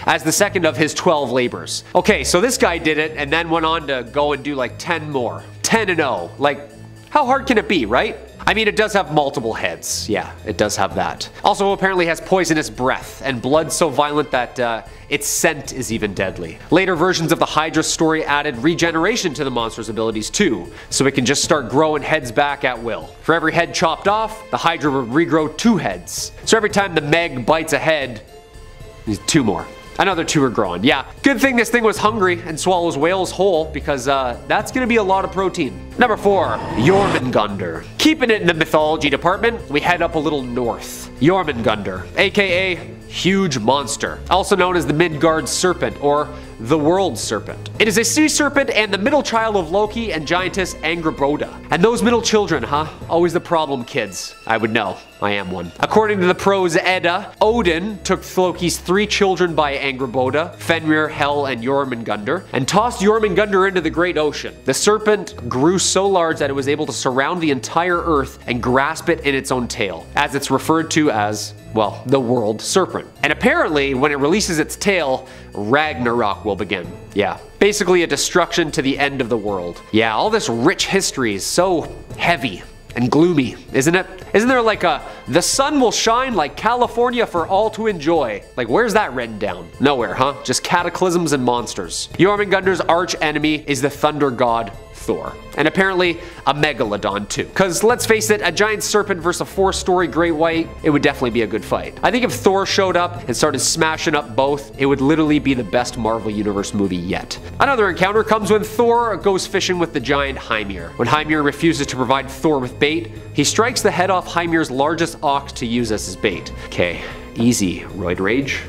as the second of his 12 labors. Okay, so this guy did it, and then went on to go and do like 10 more. 10-0, like, how hard can it be, right? I mean, it does have multiple heads. Yeah, it does have that. Also apparently has poisonous breath and blood so violent that its scent is even deadly. Later versions of the Hydra story added regeneration to the monster's abilities too, so it can just start growing heads back at will. For every head chopped off, the Hydra would regrow 2 heads. So every time the Meg bites a head, there's 2 more. Another 2 are growing. Yeah, good thing this thing was hungry and swallows whales whole, because that's gonna be a lot of protein. Number 4, Jormungandr. Keeping it in the mythology department, we head up a little north. Jormungandr, aka Huge Monster, also known as the Midgard Serpent or the World Serpent. It is a sea serpent and the middle child of Loki and giantess Angrboða. And those middle children, huh? Always the problem kids. I would know. I am one. According to the Prose Edda, Odin took Loki's 3 children by Angrboða, Fenrir, Hel, and Jormungandr, and tossed Jormungandr into the great ocean. The serpent grew so large that it was able to surround the entire earth and grasp it in its own tail, as it's referred to as, well, the World Serpent. And apparently, when it releases its tail, Ragnarok will begin. Yeah, basically a destruction to the end of the world. Yeah, all this rich history is so heavy and gloomy, isn't it? Isn't there like a, the sun will shine like California for all to enjoy? Like, where's that written down? Nowhere, huh? Just cataclysms and monsters. Jormungandr's arch enemy is the thunder god Thor, and apparently a megalodon too. Cause let's face it, a giant serpent versus a 4-story great white, it would definitely be a good fight. I think if Thor showed up and started smashing up both, it would literally be the best Marvel Universe movie yet. Another encounter comes when Thor goes fishing with the giant Hymir. When Hymir refuses to provide Thor with bait, he strikes the head off Hymir's largest ox to use as his bait. Okay, easy, roid rage.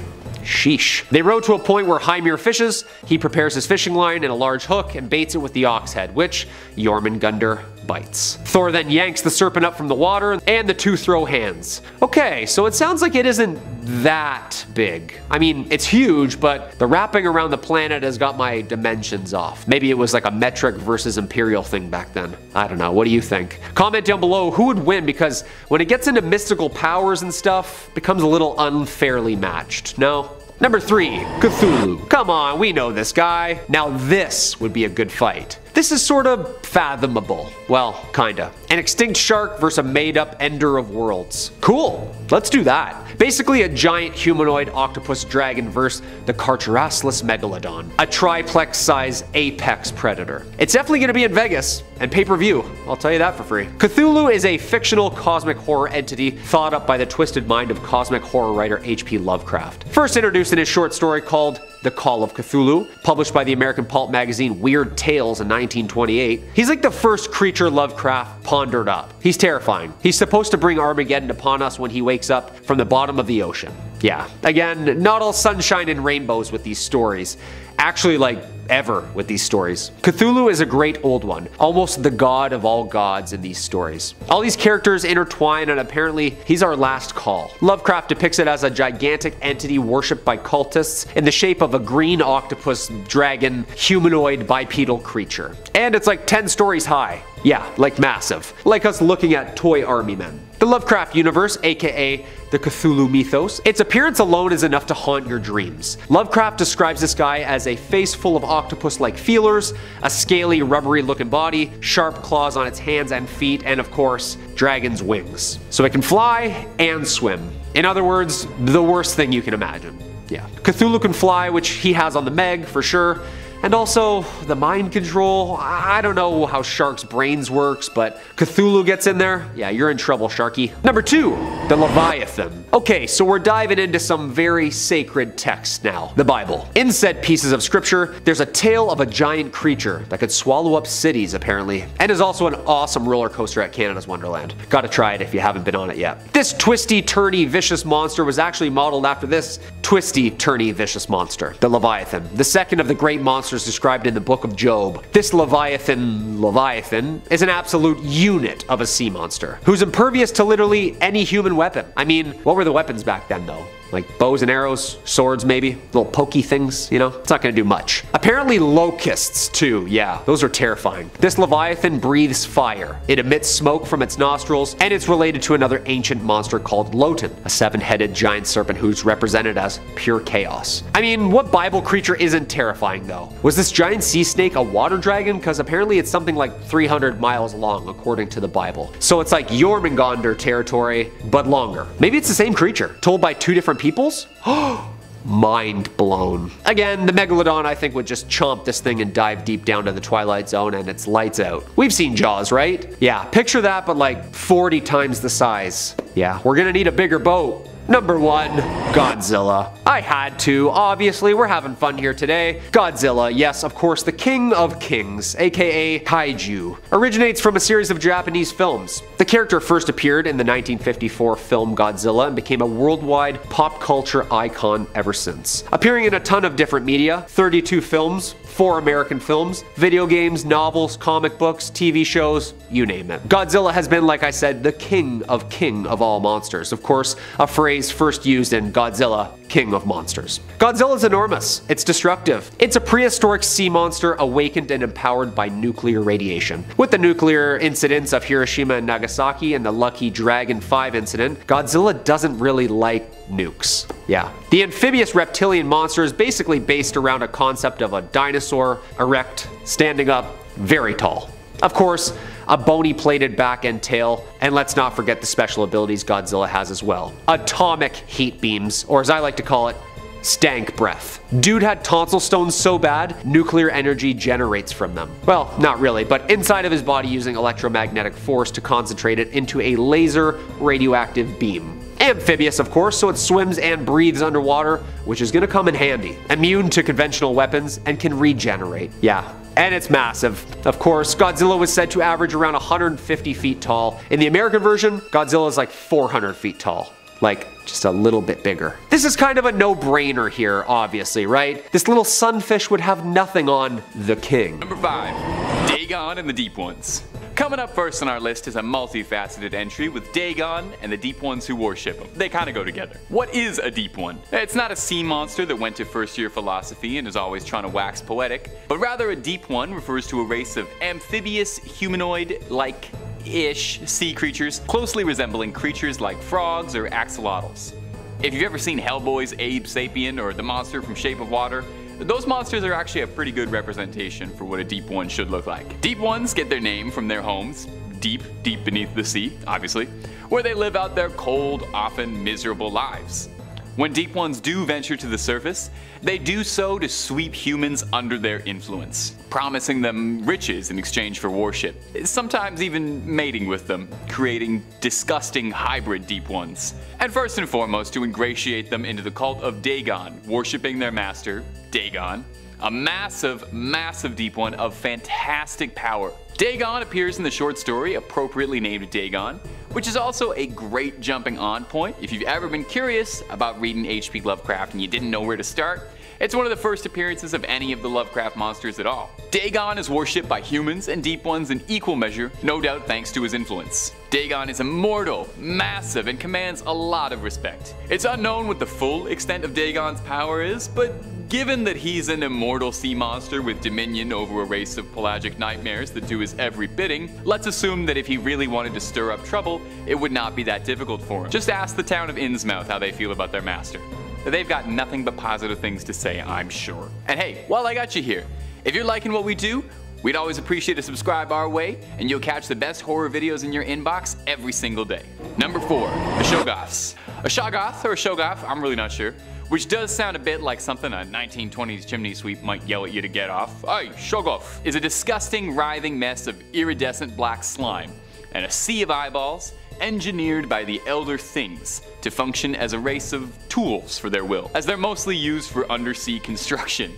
Sheesh. They row to a point where Hymir fishes. He prepares his fishing line and a large hook and baits it with the ox head, which Jormungandr bites. Thor then yanks the serpent up from the water and the 2 throw hands. Okay, so it sounds like it isn't that big. I mean, it's huge, but the wrapping around the planet has got my dimensions off. Maybe it was like a metric versus imperial thing back then. I don't know, what do you think? Comment down below who would win, because when it gets into mystical powers and stuff, it becomes a little unfairly matched, no? Number 3, Cthulhu. Come on, we know this guy. Now this would be a good fight. This is sort of fathomable. Well, kinda. An extinct shark versus a made-up ender of worlds. Cool, let's do that. Basically a giant humanoid octopus dragon versus the Carcharasaurus megalodon, a triplex-size apex predator. It's definitely gonna be in Vegas and pay-per-view, I'll tell you that for free. Cthulhu is a fictional cosmic horror entity thought up by the twisted mind of cosmic horror writer H.P. Lovecraft. First introduced in his short story called The Call of Cthulhu, published by the American pulp magazine Weird Tales in 1928. He's like the first creature Lovecraft pondered up. He's terrifying. He's supposed to bring Armageddon upon us when he wakes up from the bottom of the ocean. Yeah, again, not all sunshine and rainbows with these stories. Actually, like, ever with these stories. Cthulhu is a great old one, almost the god of all gods in these stories. All these characters intertwine, and apparently he's our last call. Lovecraft depicts it as a gigantic entity worshipped by cultists in the shape of a green octopus dragon humanoid bipedal creature. And it's like 10 stories high. Yeah, like massive. Like us looking at toy army men. The Lovecraft universe, aka the Cthulhu mythos, its appearance alone is enough to haunt your dreams. Lovecraft describes this guy as a face full of octopus-like feelers, a scaly, rubbery-looking body, sharp claws on its hands and feet, and of course, dragon's wings. So it can fly and swim. In other words, the worst thing you can imagine. Yeah. Cthulhu can fly, which he has on the Meg, for sure. And also, the mind control, I don't know how sharks' brains works, but Cthulhu gets in there. Yeah, you're in trouble, Sharky. Number 2, the Leviathan. Okay, so we're diving into some very sacred texts now, the Bible. In said pieces of scripture, there's a tale of a giant creature that could swallow up cities, apparently, and is also an awesome roller coaster at Canada's Wonderland. Gotta try it if you haven't been on it yet. This twisty, turny, vicious monster was actually modeled after this twisty, turny, vicious monster, the Leviathan, the second of the great monsters described in the Book of Job. This Leviathan is an absolute unit of a sea monster, who's impervious to literally any human weapon. I mean, what were the weapons back then, though? Like bows and arrows, swords maybe, little pokey things, you know? It's not gonna do much. Apparently locusts too, yeah, those are terrifying. This Leviathan breathes fire. It emits smoke from its nostrils, and it's related to another ancient monster called Lotan, a seven-headed giant serpent who's represented as pure chaos. I mean, what Bible creature isn't terrifying though? Was this giant sea snake a water dragon? Because apparently it's something like 300 miles long according to the Bible. So it's like Jormungandr territory, but longer. Maybe it's the same creature, told by two different peoples? Mind blown. Again, the Megalodon I think would just chomp this thing and dive deep down to the Twilight Zone and it's lights out. We've seen Jaws, right? Yeah, picture that but like 40 times the size. Yeah, we're gonna need a bigger boat. Number 1, Godzilla. I had to, obviously, we're having fun here today. Godzilla, yes, of course, the king of kings, aka Kaiju, originates from a series of Japanese films. The character first appeared in the 1954 film Godzilla and became a worldwide pop culture icon ever since. Appearing in a ton of different media, 32 films, 4 American films, video games, novels, comic books, TV shows, you name it. Godzilla has been, like I said, the king of all monsters. Of course, a phrase first used in Godzilla, King of Monsters. Godzilla's enormous. It's destructive. It's a prehistoric sea monster awakened and empowered by nuclear radiation. With the nuclear incidents of Hiroshima and Nagasaki and the Lucky Dragon 5 incident, Godzilla doesn't really like nukes. Yeah. The amphibious reptilian monster is basically based around a concept of a dinosaur, erect, standing up, very tall. Of course, a bony plated back and tail, and let's not forget the special abilities Godzilla has as well. Atomic heat beams, or as I like to call it, stank breath. Dude had tonsil stones so bad, nuclear energy generates from them. Well, not really, but inside of his body using electromagnetic force to concentrate it into a laser radioactive beam. Amphibious, of course, so it swims and breathes underwater, which is gonna come in handy. Immune to conventional weapons and can regenerate. Yeah. And it's massive. Of course, Godzilla was said to average around 150 feet tall. In the American version, Godzilla is like 400 feet tall. Like, just a little bit bigger. This is kind of a no-brainer here, obviously, right? This little sunfish would have nothing on the king. Number 5, Dagon and the Deep Ones. Coming up first on our list is a multifaceted entry with Dagon and the Deep Ones who worship him. They kind of go together. What is a Deep One? It's not a sea monster that went to first-year philosophy and is always trying to wax poetic, but rather a Deep One refers to a race of amphibious, humanoid-like-ish sea creatures closely resembling creatures like frogs or axolotls. If you've ever seen Hellboy's Abe Sapien or the monster from Shape of Water, those monsters are actually a pretty good representation for what a Deep One should look like. Deep Ones get their name from their homes, deep, deep beneath the sea, obviously, where they live out their cold, often miserable lives. When Deep Ones do venture to the surface, they do so to sweep humans under their influence, promising them riches in exchange for worship, sometimes even mating with them, creating disgusting hybrid Deep Ones. And first and foremost, to ingratiate them into the cult of Dagon, worshipping their master, Dagon, a massive, massive Deep One of fantastic power. Dagon appears in the short story appropriately named Dagon, which is also a great jumping on point if you've ever been curious about reading H.P. Lovecraft and you didn't know where to start. It's one of the first appearances of any of the Lovecraft monsters at all. Dagon is worshipped by humans and Deep Ones in equal measure, no doubt thanks to his influence. Dagon is immortal, massive, and commands a lot of respect. It's unknown what the full extent of Dagon's power is, but given that he's an immortal sea monster with dominion over a race of pelagic nightmares that do his every bidding, let's assume that if he really wanted to stir up trouble, it would not be that difficult for him. Just ask the town of Innsmouth how they feel about their master. They've got nothing but positive things to say, I'm sure. And hey, while I got you here, if you're liking what we do, we'd always appreciate a subscribe our way, and you'll catch the best horror videos in your inbox every single day. Number 4. The Shoggoths. A Shoggoth or a Shoggoth, I'm really not sure, which does sound a bit like something a 1920s chimney sweep might yell at you to get off. Hey, Shoggoth is a disgusting, writhing mess of iridescent black slime and a sea of eyeballs engineered by the Elder Things to function as a race of tools for their will, as they're mostly used for undersea construction.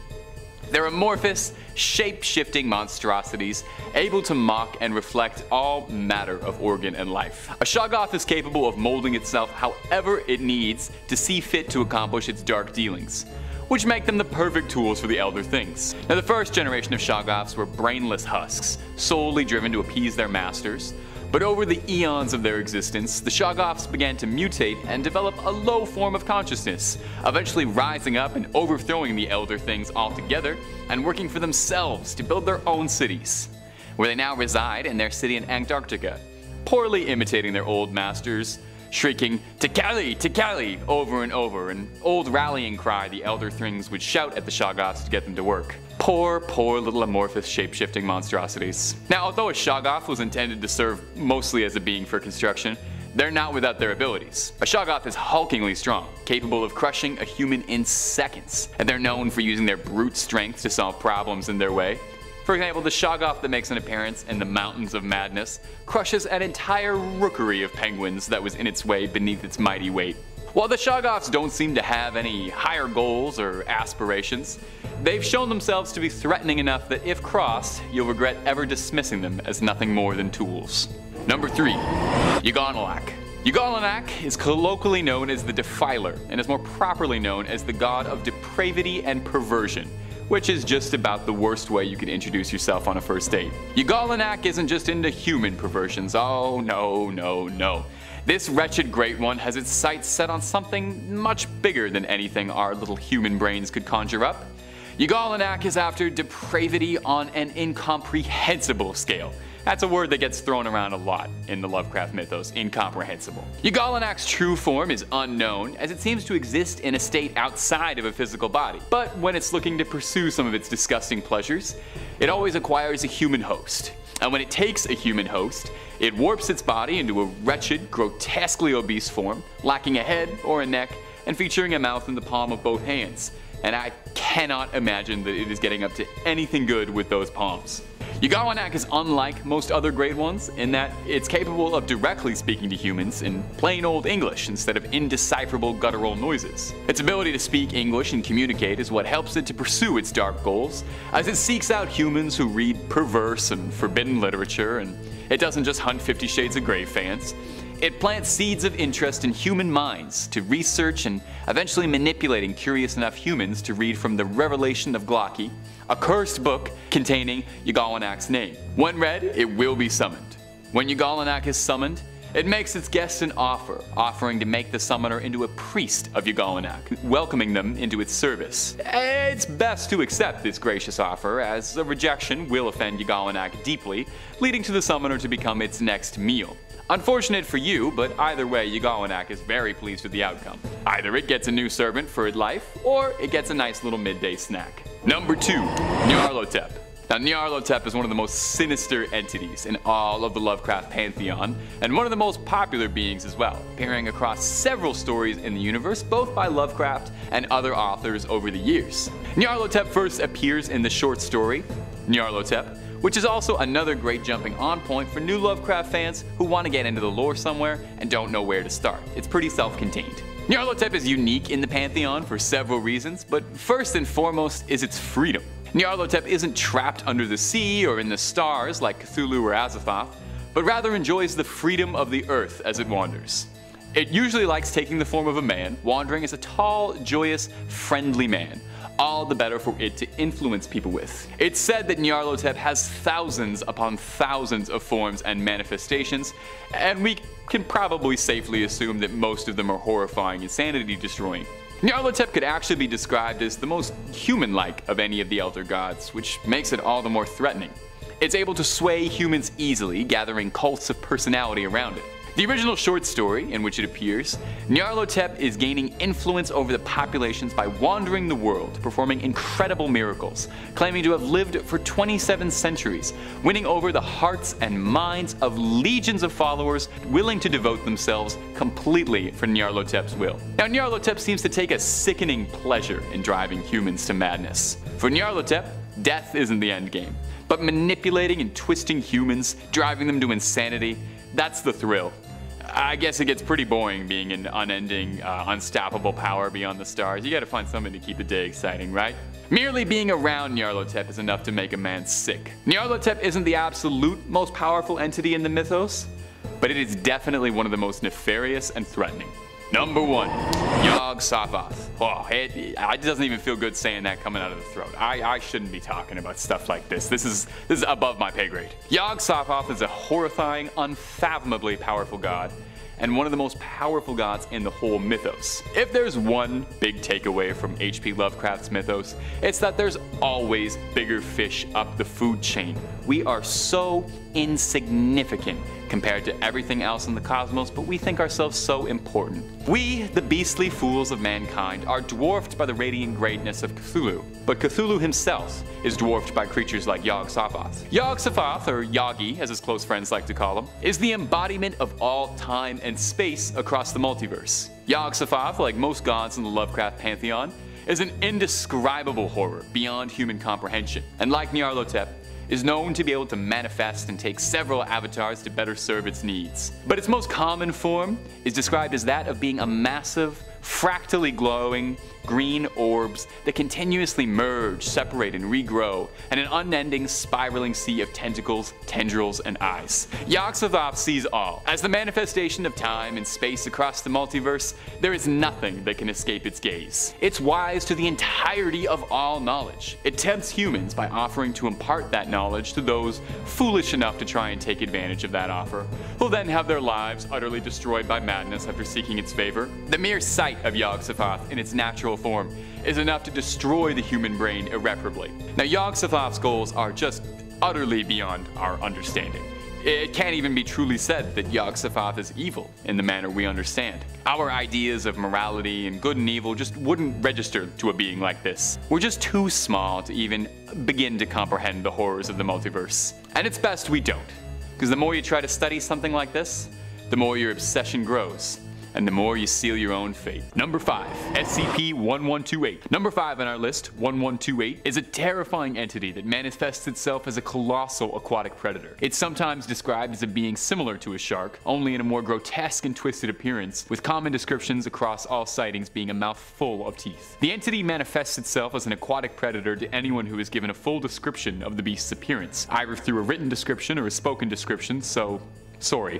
They're amorphous, shape-shifting monstrosities, able to mock and reflect all matter of organ and life. A Shoggoth is capable of molding itself however it needs to see fit to accomplish its dark dealings, which make them the perfect tools for the Elder Things. Now, the first generation of Shoggoths were brainless husks, solely driven to appease their masters. But over the eons of their existence, the Shoggoths began to mutate and develop a low form of consciousness, eventually rising up and overthrowing the Elder Things altogether and working for themselves to build their own cities, where they now reside in their city in Antarctica, poorly imitating their old masters, shrieking "Tekeli, Tekeli" over and over, an old rallying cry the Elder Things would shout at the Shoggoths to get them to work. Poor, poor little amorphous shape-shifting monstrosities. Now, although a Shoggoth was intended to serve mostly as a being for construction, they're not without their abilities. A Shoggoth is hulkingly strong, capable of crushing a human in seconds, and they're known for using their brute strength to solve problems in their way. For example, the Shoggoth that makes an appearance in the Mountains of Madness crushes an entire rookery of penguins that was in its way beneath its mighty weight. While the Shoggoths don't seem to have any higher goals or aspirations, they've shown themselves to be threatening enough that if crossed, you'll regret ever dismissing them as nothing more than tools. Number 3. Ygolonac. Ygolonac is colloquially known as the Defiler and is more properly known as the god of depravity and perversion, which is just about the worst way you could introduce yourself on a first date. Ygolonac isn't just into human perversions, oh no, no, no. This wretched great one has its sights set on something much bigger than anything our little human brains could conjure up. Ygolonac is after depravity on an incomprehensible scale. That's a word that gets thrown around a lot in the Lovecraft mythos, incomprehensible. Ygolanac's true form is unknown, as it seems to exist in a state outside of a physical body. But when it's looking to pursue some of its disgusting pleasures, it always acquires a human host. And when it takes a human host, it warps its body into a wretched, grotesquely obese form, lacking a head or a neck, and featuring a mouth in the palm of both hands. And I cannot imagine that it is getting up to anything good with those palms. Ygolonac is unlike most other Great Ones in that it's capable of directly speaking to humans in plain old English instead of indecipherable guttural noises. Its ability to speak English and communicate is what helps it to pursue its dark goals, as it seeks out humans who read perverse and forbidden literature, and it doesn't just hunt 50 Shades of Grey fans. It plants seeds of interest in human minds to research and eventually manipulating curious enough humans to read from The Revelation of Glocki, a cursed book containing Ygolanac's name. When read, it will be summoned. When Ygolonac is summoned, it makes its guests an offer, offering to make the summoner into a priest of Ygolonac, welcoming them into its service. It's best to accept this gracious offer, as a rejection will offend Ygolonac deeply, leading to the summoner to become its next meal. Unfortunate for you, but either way, Ygolonac is very pleased with the outcome. Either it gets a new servant for its life, or it gets a nice little midday snack. Number 2. Nyarlathotep. Now, Nyarlathotep is one of the most sinister entities in all of the Lovecraft pantheon, and one of the most popular beings as well, appearing across several stories in the universe, both by Lovecraft and other authors over the years. Nyarlathotep first appears in the short story, Nyarlathotep, which is also another great jumping on point for new Lovecraft fans who want to get into the lore somewhere and don't know where to start. It's pretty self-contained. Nyarlathotep is unique in the pantheon for several reasons, but first and foremost is its freedom. Nyarlathotep isn't trapped under the sea or in the stars like Cthulhu or Azathoth, but rather enjoys the freedom of the earth as it wanders. It usually likes taking the form of a man, wandering as a tall, joyous, friendly man, all the better for it to influence people with. It's said that Nyarlathotep has thousands upon thousands of forms and manifestations, and we can probably safely assume that most of them are horrifying and sanity-destroying. Nyarlathotep could actually be described as the most human-like of any of the elder gods, which makes it all the more threatening. It's able to sway humans easily, gathering cults of personality around it. The original short story, in which it appears, Nyarlathotep is gaining influence over the populations by wandering the world, performing incredible miracles, claiming to have lived for 27 centuries, winning over the hearts and minds of legions of followers willing to devote themselves completely for Nyarlathotep's will. Now, Nyarlathotep seems to take a sickening pleasure in driving humans to madness. For Nyarlathotep, death isn't the end game, but manipulating and twisting humans, driving them to insanity, that's the thrill. I guess it gets pretty boring being an unending, unstoppable power beyond the stars. You gotta find something to keep the day exciting, right? Merely being around Nyarlathotep is enough to make a man sick. Nyarlathotep isn't the absolute most powerful entity in the mythos, but it is definitely one of the most nefarious and threatening. Number 1. Yog-Sothoth. Oh, it doesn't even feel good saying that coming out of the throat. I shouldn't be talking about stuff like this. This is above my pay grade. Yog-Sothoth is a horrifying, unfathomably powerful god, and one of the most powerful gods in the whole mythos. If there's one big takeaway from H.P. Lovecraft's mythos, it's that there's always bigger fish up the food chain. We are so insignificant compared to everything else in the cosmos, but we think ourselves so important. We, the beastly fools of mankind, are dwarfed by the radiant greatness of Cthulhu, but Cthulhu himself is dwarfed by creatures like Yog-Sothoth. Yog-Sothoth, or Yogi as his close friends like to call him, is the embodiment of all time and space across the multiverse. Yog-Sothoth, like most gods in the Lovecraft pantheon, is an indescribable horror beyond human comprehension, and like Nyarlathotep, is known to be able to manifest and take several avatars to better serve its needs. But its most common form is described as that of being a massive, fractally glowing green orbs that continuously merge, separate, and regrow in an unending, spiraling sea of tentacles, tendrils, and eyes. Yog-Sothoth sees all. As the manifestation of time and space across the multiverse, there is nothing that can escape its gaze. It's wise to the entirety of all knowledge. It tempts humans by offering to impart that knowledge to those foolish enough to try and take advantage of that offer, who'll then have their lives utterly destroyed by madness after seeking its favor. The mere sight of Yog-Sothoth in its natural form is enough to destroy the human brain irreparably. Now, Yog-Sothoth's goals are just utterly beyond our understanding. It can't even be truly said that Yog-Sothoth is evil in the manner we understand. Our ideas of morality and good and evil just wouldn't register to a being like this. We're just too small to even begin to comprehend the horrors of the multiverse. And it's best we don't, because the more you try to study something like this, the more your obsession grows, and the more you seal your own fate. Number 5, SCP-1128. Number 5 on our list, 1128, is a terrifying entity that manifests itself as a colossal aquatic predator. It's sometimes described as a being similar to a shark, only in a more grotesque and twisted appearance, with common descriptions across all sightings being a mouth full of teeth. The entity manifests itself as an aquatic predator to anyone who is given a full description of the beast's appearance, either through a written description or a spoken description, so sorry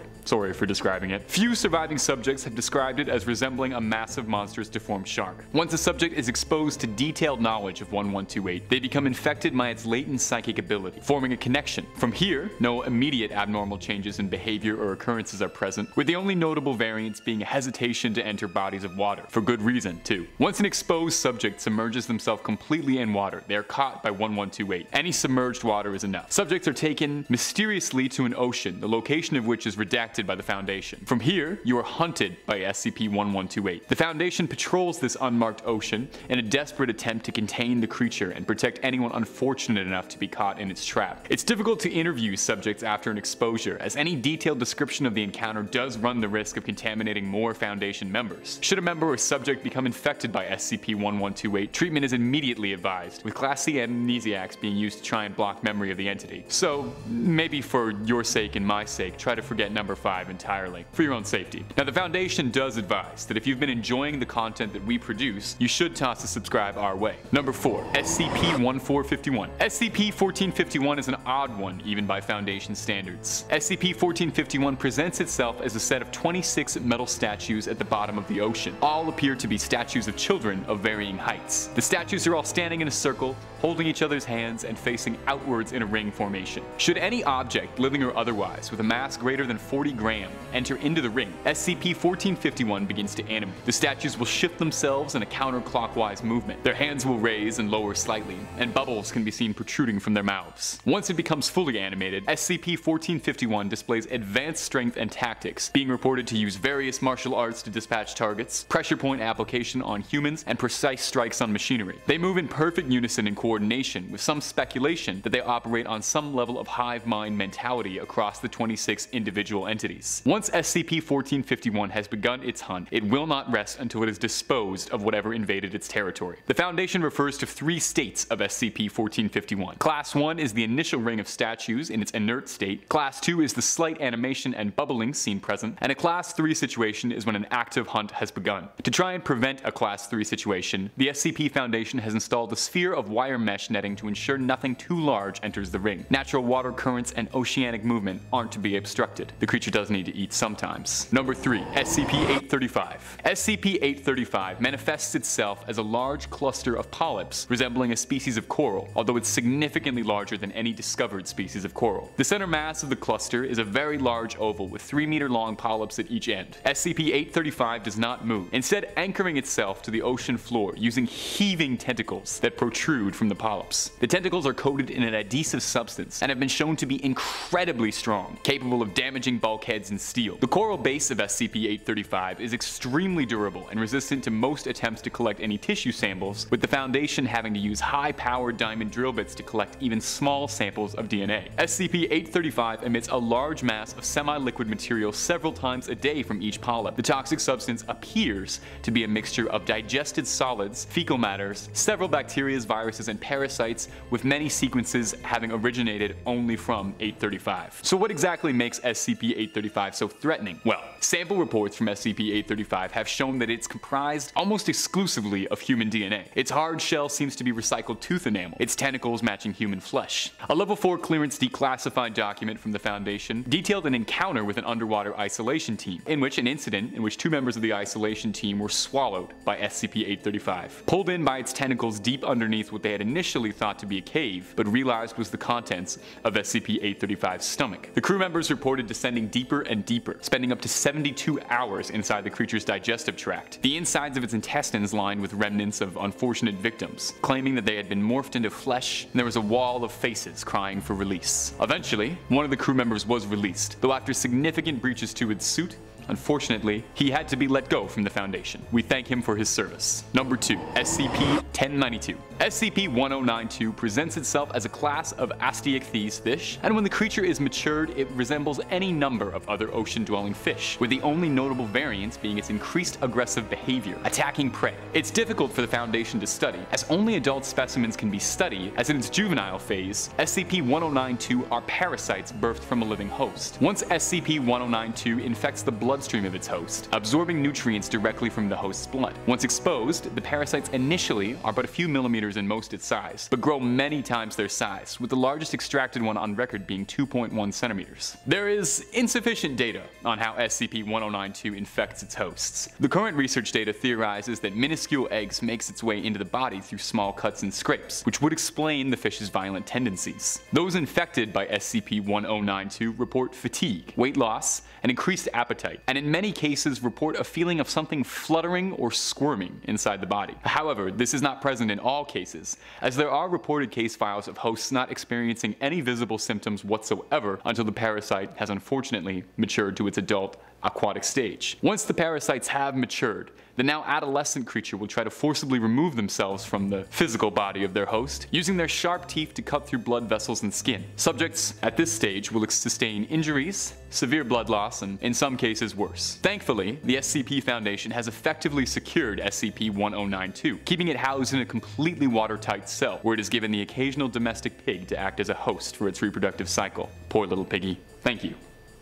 for describing it. Few surviving subjects have described it as resembling a massive monstrous deformed shark. Once a subject is exposed to detailed knowledge of 1128, they become infected by its latent psychic ability, forming a connection. From here, no immediate abnormal changes in behavior or occurrences are present, with the only notable variance being a hesitation to enter bodies of water, for good reason too. Once an exposed subject submerges themselves completely in water, they are caught by 1128. Any submerged water is enough. Subjects are taken mysteriously to an ocean, the location of which is redacted by the Foundation. From here, you are hunted by SCP-1128. The Foundation patrols this unmarked ocean in a desperate attempt to contain the creature and protect anyone unfortunate enough to be caught in its trap. It's difficult to interview subjects after an exposure, as any detailed description of the encounter does run the risk of contaminating more Foundation members. Should a member or subject become infected by SCP-1128, treatment is immediately advised, with Class C amnesiacs being used to try and block memory of the entity. So, maybe for your sake and my sake, try try to forget number 5 entirely, for your own safety. Now, the Foundation does advise that if you've been enjoying the content that we produce, you should toss a subscribe our way. Number 4, SCP-1451. SCP-1451 is an odd one, even by Foundation standards. SCP-1451 presents itself as a set of 26 metal statues at the bottom of the ocean. All appear to be statues of children of varying heights. The statues are all standing in a circle, holding each other's hands and facing outwards in a ring formation. Should any object, living or otherwise, with a mass greater than 40 grams enter into the ring, SCP-1451 begins to animate. The statues will shift themselves in a counterclockwise movement. Their hands will raise and lower slightly, and bubbles can be seen protruding from their mouths. Once it becomes fully animated, SCP-1451 displays advanced strength and tactics, being reported to use various martial arts to dispatch targets, pressure point application on humans, and precise strikes on machinery. They move in perfect unison and coordination, with some speculation that they operate on some level of hive mind mentality across the 26 individual entities. Once SCP-1451 has begun its hunt, it will not rest until it is disposed of whatever invaded its territory. The Foundation refers to 3 states of SCP-1451. Class 1 is the initial ring of statues in its inert state, Class 2 is the slight animation and bubbling seen present, and a Class 3 situation is when an active hunt has begun. To try and prevent a Class 3 situation, the SCP Foundation has installed a sphere of wire mesh netting to ensure nothing too large enters the ring. Natural water currents and oceanic movement aren't to be obstructed. The creature does need to eat sometimes. Number 3, SCP-835. SCP-835 manifests itself as a large cluster of polyps resembling a species of coral, although it's significantly larger than any discovered species of coral. The center mass of the cluster is a very large oval with 3-meter long polyps at each end. SCP-835 does not move, instead anchoring itself to the ocean floor using heaving tentacles that protrude from the polyps. The tentacles are coated in an adhesive substance and have been shown to be incredibly strong, capable of damaging bulkheads and steel. The coral base of SCP-835 is extremely durable and resistant to most attempts to collect any tissue samples, with the Foundation having to use high-powered diamond drill bits to collect even small samples of DNA. SCP-835 emits a large mass of semi-liquid material several times a day from each polyp. The toxic substance appears to be a mixture of digested solids, fecal matters, several bacteria, viruses, and parasites, with many sequences having originated only from 835. So what exactly makes SCP-835 so threatening? Well, sample reports from SCP-835 have shown that it's comprised almost exclusively of human DNA. Its hard shell seems to be recycled tooth enamel, its tentacles matching human flesh. A level 4 clearance declassified document from the Foundation detailed an encounter with an underwater isolation team, in which 2 members of the isolation team were swallowed by SCP-835, pulled in by its tentacles deep underneath what they had initially thought to be a cave, but realized was the contents of SCP-835's stomach. The crew members reported descending deeper and deeper, spending up to 72 hours inside the creature's digestive tract, the insides of its intestines lined with remnants of unfortunate victims, claiming that they had been morphed into flesh, and there was a wall of faces crying for release. Eventually, one of the crew members was released, though after significant breaches to its suit, unfortunately, he had to be let go from the Foundation. We thank him for his service. Number 2, SCP-1092. SCP-1092 presents itself as a class of Asteichthyes fish, and when the creature is matured, it resembles any number of other ocean-dwelling fish, with the only notable variance being its increased aggressive behavior, attacking prey. It's difficult for the Foundation to study, as only adult specimens can be studied, as in its juvenile phase, SCP-1092 are parasites birthed from a living host. Once SCP-1092 infects the bloodstream of its host, absorbing nutrients directly from the host's blood. Once exposed, the parasites initially are but a few millimeters in most its size, but grow many times their size, with the largest extracted one on record being 2.1 centimeters. There is insufficient data on how SCP-1092 infects its hosts. The current research data theorizes that minuscule eggs makes its way into the body through small cuts and scrapes, which would explain the fish's violent tendencies. Those infected by SCP-1092 report fatigue, weight loss, and increased appetite, and in many cases report a feeling of something fluttering or squirming inside the body. However, this is not present in all cases, as there are reported case files of hosts not experiencing any visible symptoms whatsoever until the parasite has unfortunately matured to its adult aquatic stage. Once the parasites have matured, the now adolescent creature will try to forcibly remove themselves from the physical body of their host, using their sharp teeth to cut through blood vessels and skin. Subjects at this stage will sustain injuries, severe blood loss, and in some cases worse. Thankfully, the SCP Foundation has effectively secured SCP-1092, keeping it housed in a completely watertight cell where it is given the occasional domestic pig to act as a host for its reproductive cycle. Poor little piggy. Thank you.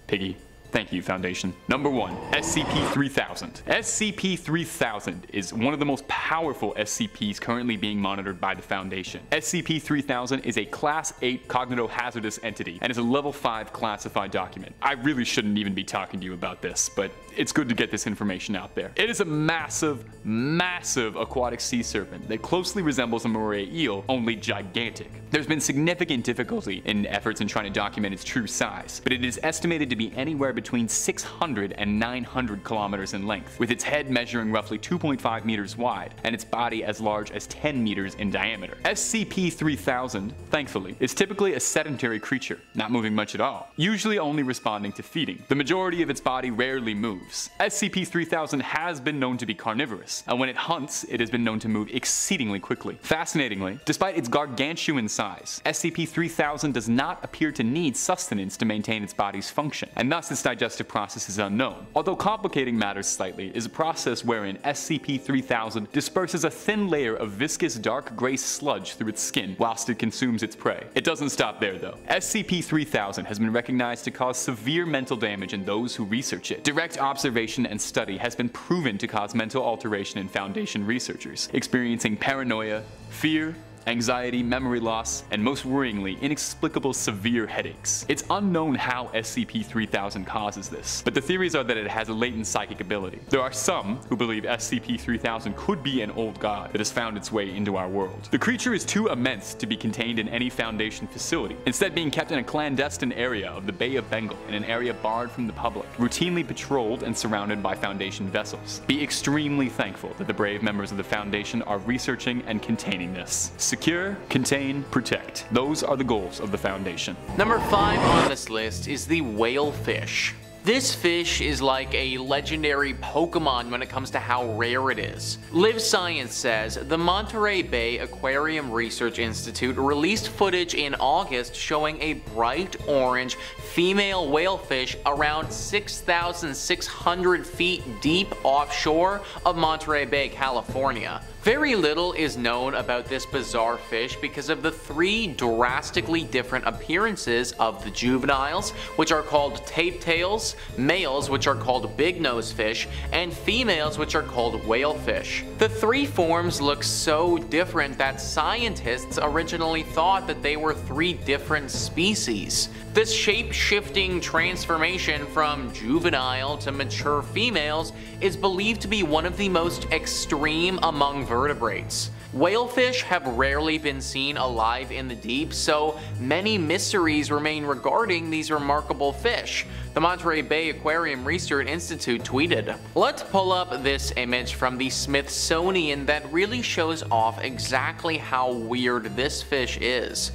Piggy. Thank you, Foundation. Number 1, SCP-3000. SCP-3000 is one of the most powerful SCPs currently being monitored by the Foundation. SCP-3000 is a Class 8 cognitohazardous entity and is a Level 5 classified document. I really shouldn't even be talking to you about this, but it's good to get this information out there. It is a massive, massive aquatic sea serpent that closely resembles a moray eel, only gigantic. There's been significant difficulty in efforts in trying to document its true size, but it is estimated to be anywhere between 600 and 900 kilometers in length, with its head measuring roughly 2.5 meters wide and its body as large as 10 meters in diameter. SCP-3000, thankfully, is typically a sedentary creature, not moving much at all, usually only responding to feeding. The majority of its body rarely moves. SCP-3000 has been known to be carnivorous, and when it hunts, it has been known to move exceedingly quickly. Fascinatingly, despite its gargantuan size, SCP-3000 does not appear to need sustenance to maintain its body's function, and thus its digestive process is unknown. Although complicating matters slightly is a process wherein SCP-3000 disperses a thin layer of viscous dark gray sludge through its skin whilst it consumes its prey. It doesn't stop there though. SCP-3000 has been recognized to cause severe mental damage in those who research it. Direct observation and study has been proven to cause mental alteration in Foundation researchers, experiencing paranoia, fear, anxiety, memory loss, and most worryingly, inexplicable severe headaches. It's unknown how SCP-3000 causes this, but the theories are that it has a latent psychic ability. There are some who believe SCP-3000 could be an old god that has found its way into our world. The creature is too immense to be contained in any Foundation facility, instead being kept in a clandestine area of the Bay of Bengal, in an area barred from the public, routinely patrolled and surrounded by Foundation vessels. Be extremely thankful that the brave members of the Foundation are researching and containing this. Secure, contain, protect. Those are the goals of the Foundation. Number 5 on this list is the whale fish. This fish is like a legendary Pokemon when it comes to how rare it is. Live Science says, the Monterey Bay Aquarium Research Institute released footage in August showing a bright orange female whalefish around 6,600 feet deep offshore of Monterey Bay, California. Very little is known about this bizarre fish because of the 3 drastically different appearances of the juveniles, which are called tape tails, males, which are called big nose fish, and females, which are called whale fish. The 3 forms look so different that scientists originally thought that they were 3 different species. This shape-shifting transformation from juvenile to mature females is believed to be one of the most extreme among vertebrates. Whalefish have rarely been seen alive in the deep, so many mysteries remain regarding these remarkable fish. The Monterey Bay Aquarium Research Institute tweeted, "Let's pull up this image from the Smithsonian that really shows off exactly how weird this fish is."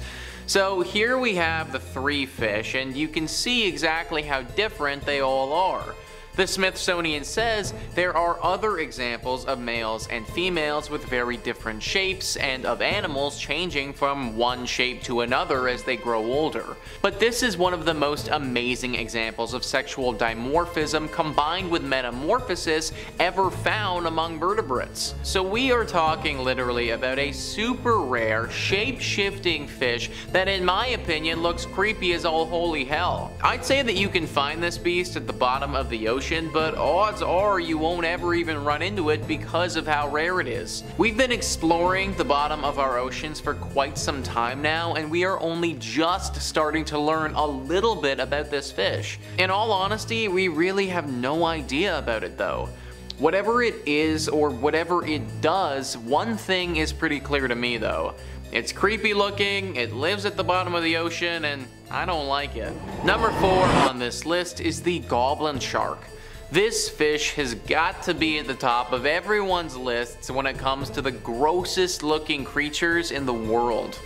So here we have the 3 fish, and you can see exactly how different they all are. The Smithsonian says there are other examples of males and females with very different shapes and of animals changing from one shape to another as they grow older. But this is one of the most amazing examples of sexual dimorphism combined with metamorphosis ever found among vertebrates. So we are talking literally about a super rare, shape-shifting fish that in my opinion looks creepy as all holy hell. I'd say that you can find this beast at the bottom of the ocean, but odds are you won't ever even run into it because of how rare it is. We've been exploring the bottom of our oceans for quite some time now, and we are only just starting to learn a little bit about this fish. In all honesty, we really have no idea about it though. Whatever it is or whatever it does, one thing is pretty clear to me though. It's creepy looking, it lives at the bottom of the ocean, and I don't like it. Number 4 on this list is the goblin shark. This fish has got to be at the top of everyone's lists when it comes to the grossest looking creatures in the world.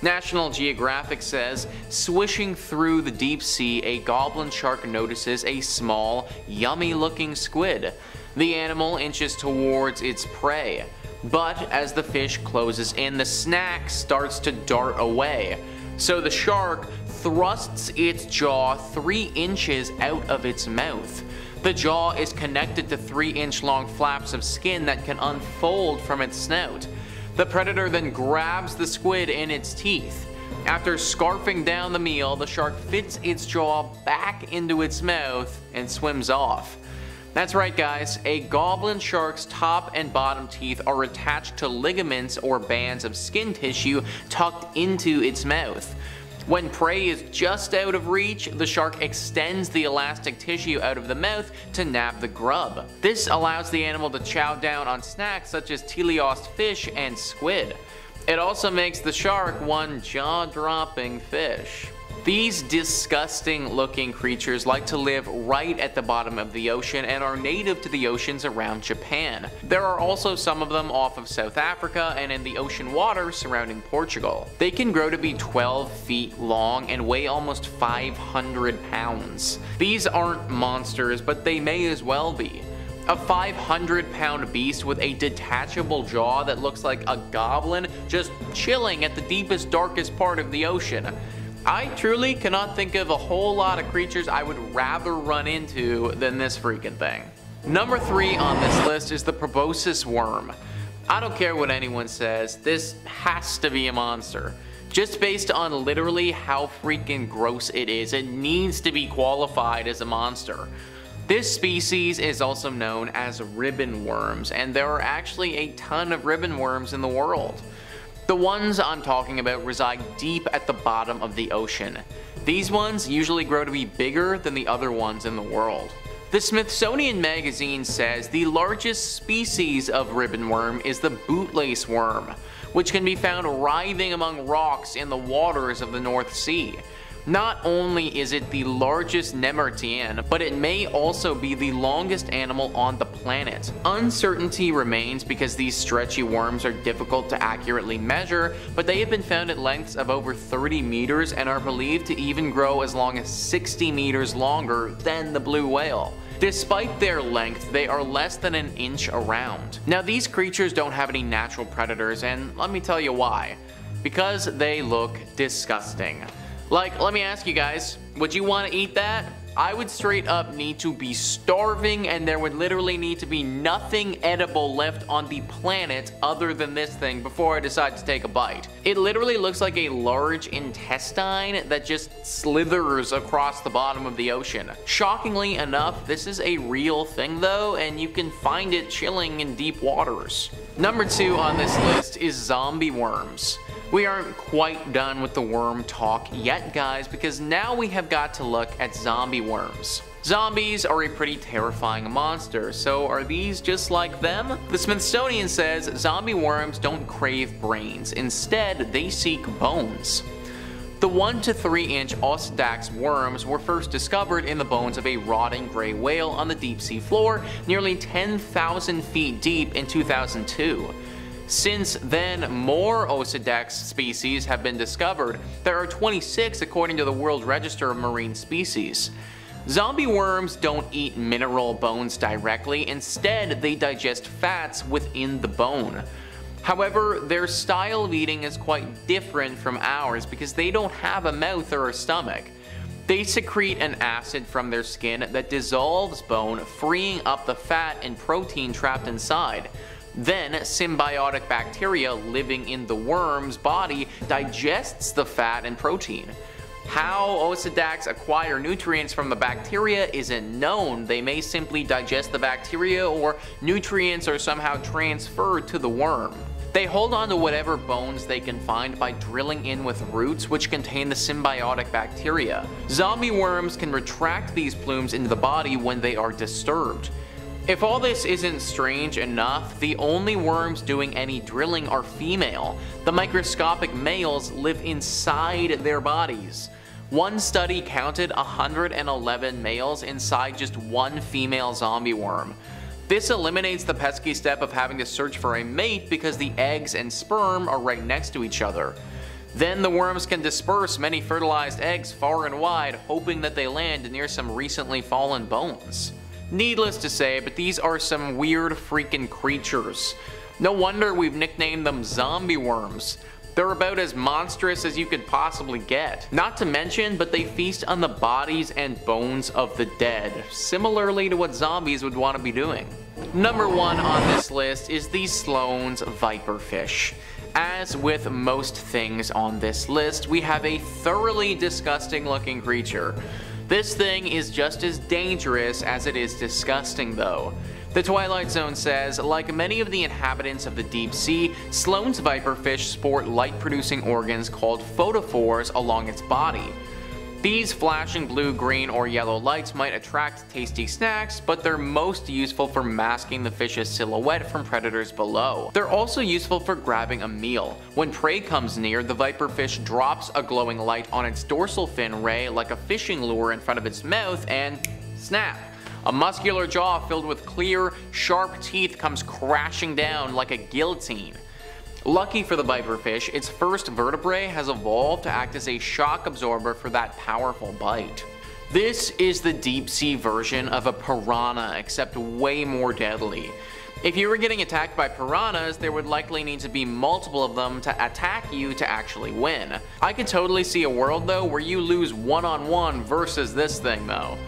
National Geographic says, swishing through the deep sea, a goblin shark notices a small, yummy looking squid. The animal inches towards its prey, but as the fish closes in, the snack starts to dart away. So the shark thrusts its jaw 3 inches out of its mouth. The jaw is connected to 3-inch long flaps of skin that can unfold from its snout. The predator then grabs the squid in its teeth. After scarfing down the meal, the shark fits its jaw back into its mouth and swims off. That's right guys, a goblin shark's top and bottom teeth are attached to ligaments or bands of skin tissue tucked into its mouth. When prey is just out of reach, the shark extends the elastic tissue out of the mouth to nab the grub. This allows the animal to chow down on snacks such as teleost fish and squid. It also makes the shark one jaw-dropping fish. These disgusting looking creatures like to live right at the bottom of the ocean and are native to the oceans around Japan. There are also some of them off of South Africa and in the ocean water surrounding Portugal. They can grow to be 12 feet long and weigh almost 500 pounds. These aren't monsters, but they may as well be. A 500-pound beast with a detachable jaw that looks like a goblin just chilling at the deepest, darkest part of the ocean. I truly cannot think of a whole lot of creatures I would rather run into than this freaking thing. Number 3 on this list is the proboscis worm. I don't care what anyone says, this has to be a monster. Just based on literally how freaking gross it is, it needs to be qualified as a monster. This species is also known as ribbon worms, and there are actually a ton of ribbon worms in the world. The ones I'm talking about reside deep at the bottom of the ocean. These ones usually grow to be bigger than the other ones in the world. The Smithsonian Magazine says the largest species of ribbon worm is the bootlace worm, which can be found writhing among rocks in the waters of the North Sea. Not only is it the largest nemertean, but it may also be the longest animal on the planet. Uncertainty remains because these stretchy worms are difficult to accurately measure, but they have been found at lengths of over 30 meters and are believed to even grow as long as 60 meters longer than the blue whale. Despite their length, they are less than an inch around. Now, these creatures don't have any natural predators, and let me tell you why. Because they look disgusting. Like, let me ask you guys, would you want to eat that? I would straight up need to be starving, and there would literally need to be nothing edible left on the planet other than this thing before I decide to take a bite. It literally looks like a large intestine that just slithers across the bottom of the ocean. Shockingly enough, this is a real thing though, and you can find it chilling in deep waters. Number 2 on this list is zombie worms. We aren't quite done with the worm talk yet, guys, because now we have got to look at zombie worms. Zombies are a pretty terrifying monster, so are these just like them? The Smithsonian says zombie worms don't crave brains. Instead, they seek bones. The 1 to 3 inch Osedax worms were first discovered in the bones of a rotting gray whale on the deep sea floor nearly 10,000 feet deep in 2002. Since then, more Osedax species have been discovered. There are 26 according to the World Register of Marine Species. Zombie worms don't eat mineral bones directly. Instead, they digest fats within the bone. However, their style of eating is quite different from ours because they don't have a mouth or a stomach. They secrete an acid from their skin that dissolves bone, freeing up the fat and protein trapped inside. Then, symbiotic bacteria living in the worm's body digests the fat and protein. How Osedax acquire nutrients from the bacteria isn't known. They may simply digest the bacteria, or nutrients are somehow transferred to the worm. They hold on to whatever bones they can find by drilling in with roots which contain the symbiotic bacteria. Zombie worms can retract these plumes into the body when they are disturbed. If all this isn't strange enough, the only worms doing any drilling are female. The microscopic males live inside their bodies. One study counted 111 males inside just one female zombie worm. This eliminates the pesky step of having to search for a mate because the eggs and sperm are right next to each other. Then the worms can disperse many fertilized eggs far and wide, hoping that they land near some recently fallen bones. Needless to say, but these are some weird freaking creatures. No wonder we've nicknamed them zombie worms. They're about as monstrous as you could possibly get. Not to mention, but they feast on the bodies and bones of the dead, similarly to what zombies would want to be doing. Number 1 on this list is the Sloan's viperfish. As with most things on this list, we have a thoroughly disgusting looking creature. This thing is just as dangerous as it is disgusting though. The Twilight Zone says, like many of the inhabitants of the deep sea, Sloan's viperfish sport light-producing organs called photophores along its body. These flashing blue, green, or yellow lights might attract tasty snacks, but they're most useful for masking the fish's silhouette from predators below. They're also useful for grabbing a meal. When prey comes near, the viperfish drops a glowing light on its dorsal fin ray like a fishing lure in front of its mouth and snap. A muscular jaw filled with clear, sharp teeth comes crashing down like a guillotine. Lucky for the viperfish, its first vertebrae has evolved to act as a shock absorber for that powerful bite. This is the deep sea version of a piranha, except way more deadly. If you were getting attacked by piranhas, there would likely need to be multiple of them to attack you to actually win. I could totally see a world though where you lose one-on-one versus this thing though.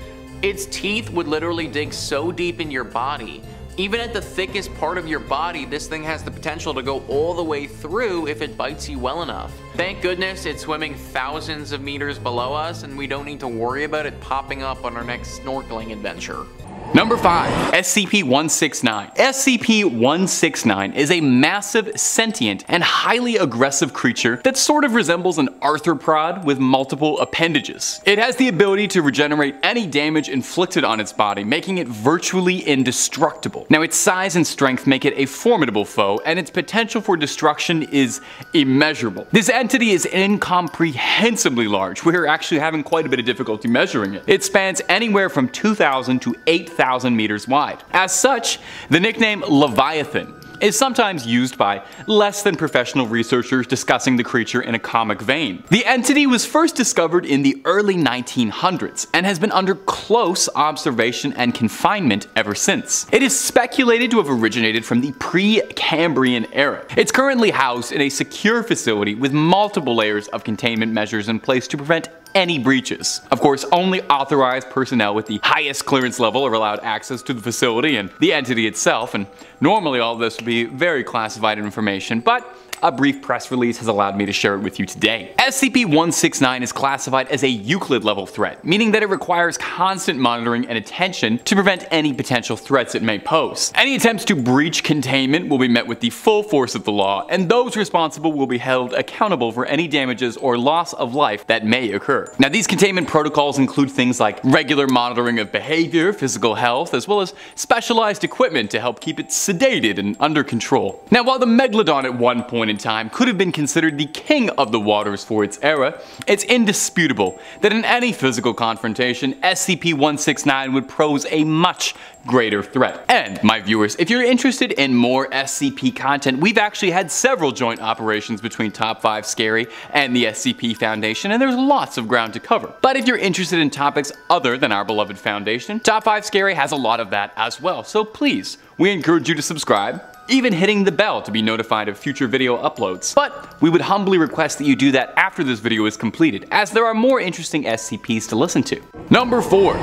Its teeth would literally dig so deep in your body. Even at the thickest part of your body, this thing has the potential to go all the way through if it bites you well enough. Thank goodness it's swimming thousands of meters below us and we don't need to worry about it popping up on our next snorkeling adventure. Number 5. SCP-169. SCP-169 is a massive, sentient, and highly aggressive creature that sort of resembles an arthropod with multiple appendages. It has the ability to regenerate any damage inflicted on its body, making it virtually indestructible. Now, its size and strength make it a formidable foe, and its potential for destruction is immeasurable. This entity is incomprehensibly large. We're actually having quite a bit of difficulty measuring it. It spans anywhere from 2,000 to 8,000 meters wide. As such, the nickname Leviathan is sometimes used by less than professional researchers discussing the creature in a comic vein. The entity was first discovered in the early 1900s and has been under close observation and confinement ever since. It is speculated to have originated from the pre-Cambrian era. It's currently housed in a secure facility with multiple layers of containment measures in place to prevent any breaches. Of course, only authorized personnel with the highest clearance level are allowed access to the facility and the entity itself, and normally all this would be very classified information, but a brief press release has allowed me to share it with you today. SCP-169 is classified as a Euclid level threat, meaning that it requires constant monitoring and attention to prevent any potential threats it may pose. Any attempts to breach containment will be met with the full force of the law, and those responsible will be held accountable for any damages or loss of life that may occur. Now, these containment protocols include things like regular monitoring of behavior, physical health, as well as specialized equipment to help keep it sedated and under control. Now, while the Megalodon at one point in time could have been considered the king of the waters for its era, it's indisputable that in any physical confrontation, SCP-169 would pose a much greater threat. And my viewers, if you're interested in more SCP content, we've actually had several joint operations between Top 5 Scary and the SCP Foundation, and there's lots of ground to cover. But if you're interested in topics other than our beloved Foundation, Top 5 Scary has a lot of that as well, so please, we encourage you to subscribe, even hitting the bell to be notified of future video uploads. But we would humbly request that you do that after this video is completed, as there are more interesting SCPs to listen to. Number 4.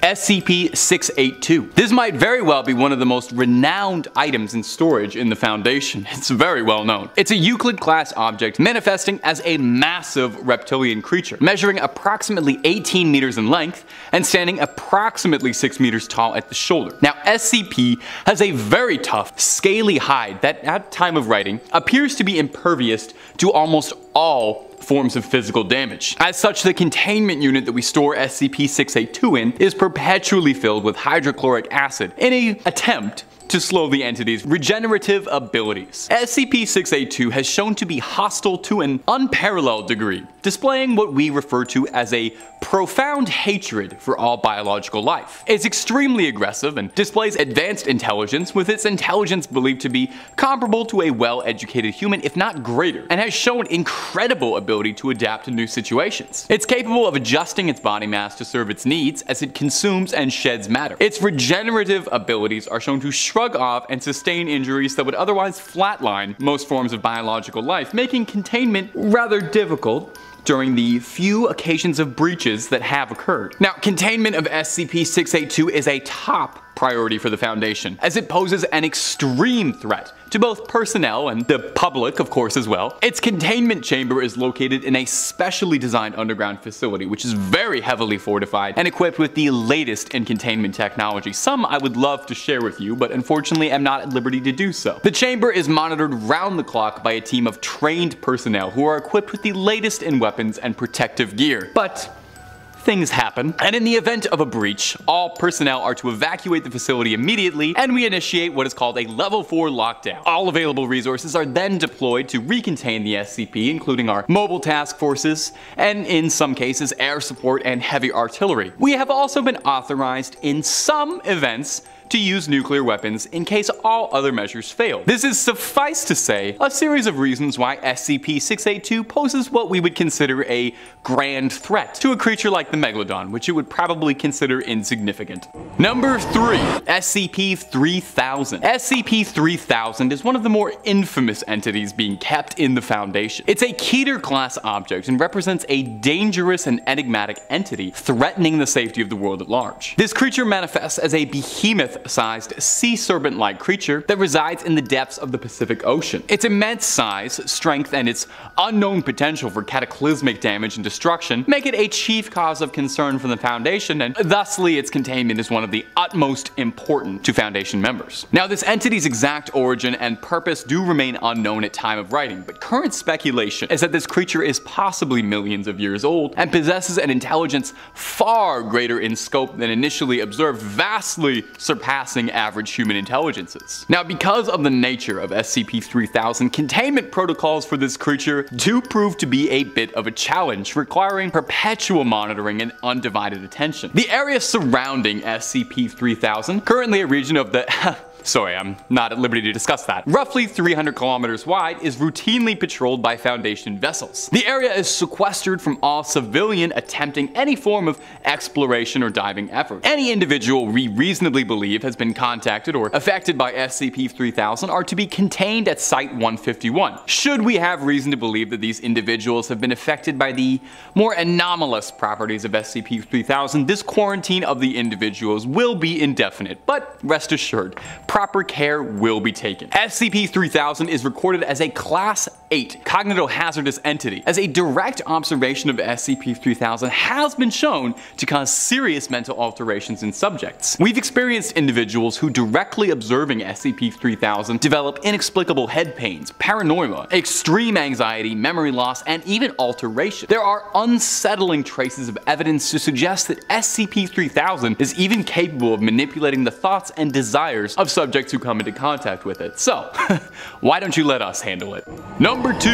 SCP-682. This might very well be one of the most renowned items in storage in the Foundation. It's very well known. It's a Euclid class object manifesting as a massive reptilian creature, measuring approximately 18 meters in length and standing approximately 6 meters tall at the shoulder. Now, SCP has a very tough, scaly hide that at time of writing appears to be impervious to almost all forms of physical damage. As such, the containment unit that we store SCP-682 in is perpetually filled with hydrochloric acid in an attempt to slow the entity's regenerative abilities. SCP-682 has shown to be hostile to an unparalleled degree, displaying what we refer to as a profound hatred for all biological life. It's extremely aggressive and displays advanced intelligence, with its intelligence believed to be comparable to a well-educated human, if not greater, and has shown incredible ability to adapt to new situations. It's capable of adjusting its body mass to serve its needs as it consumes and sheds matter. Its regenerative abilities are shown to shrug off and sustain injuries that would otherwise flatline most forms of biological life, making containment rather difficult during the few occasions of breaches that have occurred. Now, containment of SCP-682 is a top priority for the Foundation, as it poses an extreme threat to both personnel and the public, of course, as well. Its containment chamber is located in a specially designed underground facility, which is very heavily fortified and equipped with the latest in containment technology. Some I would love to share with you, but unfortunately I'm not at liberty to do so. The chamber is monitored round the clock by a team of trained personnel who are equipped with the latest in weapons and protective gear. But things happen, and in the event of a breach, all personnel are to evacuate the facility immediately, and we initiate what is called a level 4 lockdown. All available resources are then deployed to recontain the SCP, including our mobile task forces, and in some cases air support and heavy artillery. We have also been authorized in some events to use nuclear weapons in case all other measures fail. This is, suffice to say, a series of reasons why SCP-682 poses what we would consider a grand threat to a creature like the Megalodon, which it would probably consider insignificant. Number 3, SCP-3000. SCP-3000 is one of the more infamous entities being kept in the Foundation. It's a Keter-class object and represents a dangerous and enigmatic entity threatening the safety of the world at large. This creature manifests as a behemoth-sized sea serpent-like creature that resides in the depths of the Pacific Ocean. Its immense size, strength, and its unknown potential for cataclysmic damage and destruction make it a chief cause of concern for the Foundation, and thusly its containment is one of the utmost important to Foundation members. Now, this entity's exact origin and purpose do remain unknown at time of writing, but current speculation is that this creature is possibly millions of years old and possesses an intelligence far greater in scope than initially observed, vastly surpassing average human intelligences. Now, because of the nature of SCP-3000, containment protocols for this creature do prove to be a bit of a challenge, requiring perpetual monitoring and undivided attention. The area surrounding SCP-3000, currently a region of the sorry, I'm not at liberty to discuss that. Roughly 300 kilometers wide, is routinely patrolled by Foundation vessels. The area is sequestered from all civilian attempting any form of exploration or diving effort. Any individual we reasonably believe has been contacted or affected by SCP-3000 are to be contained at Site 151. Should we have reason to believe that these individuals have been affected by the more anomalous properties of SCP-3000, this quarantine of the individuals will be indefinite, but rest assured, proper care will be taken. SCP-3000 is recorded as a Class 8 cognitohazardous entity, as a direct observation of SCP-3000 has been shown to cause serious mental alterations in subjects. We've experienced individuals who, directly observing SCP-3000, develop inexplicable head pains, paranoia, extreme anxiety, memory loss, and even alteration. There are unsettling traces of evidence to suggest that SCP-3000 is even capable of manipulating the thoughts and desires of subjects who come into contact with it. So, why don't you let us handle it? Number 2,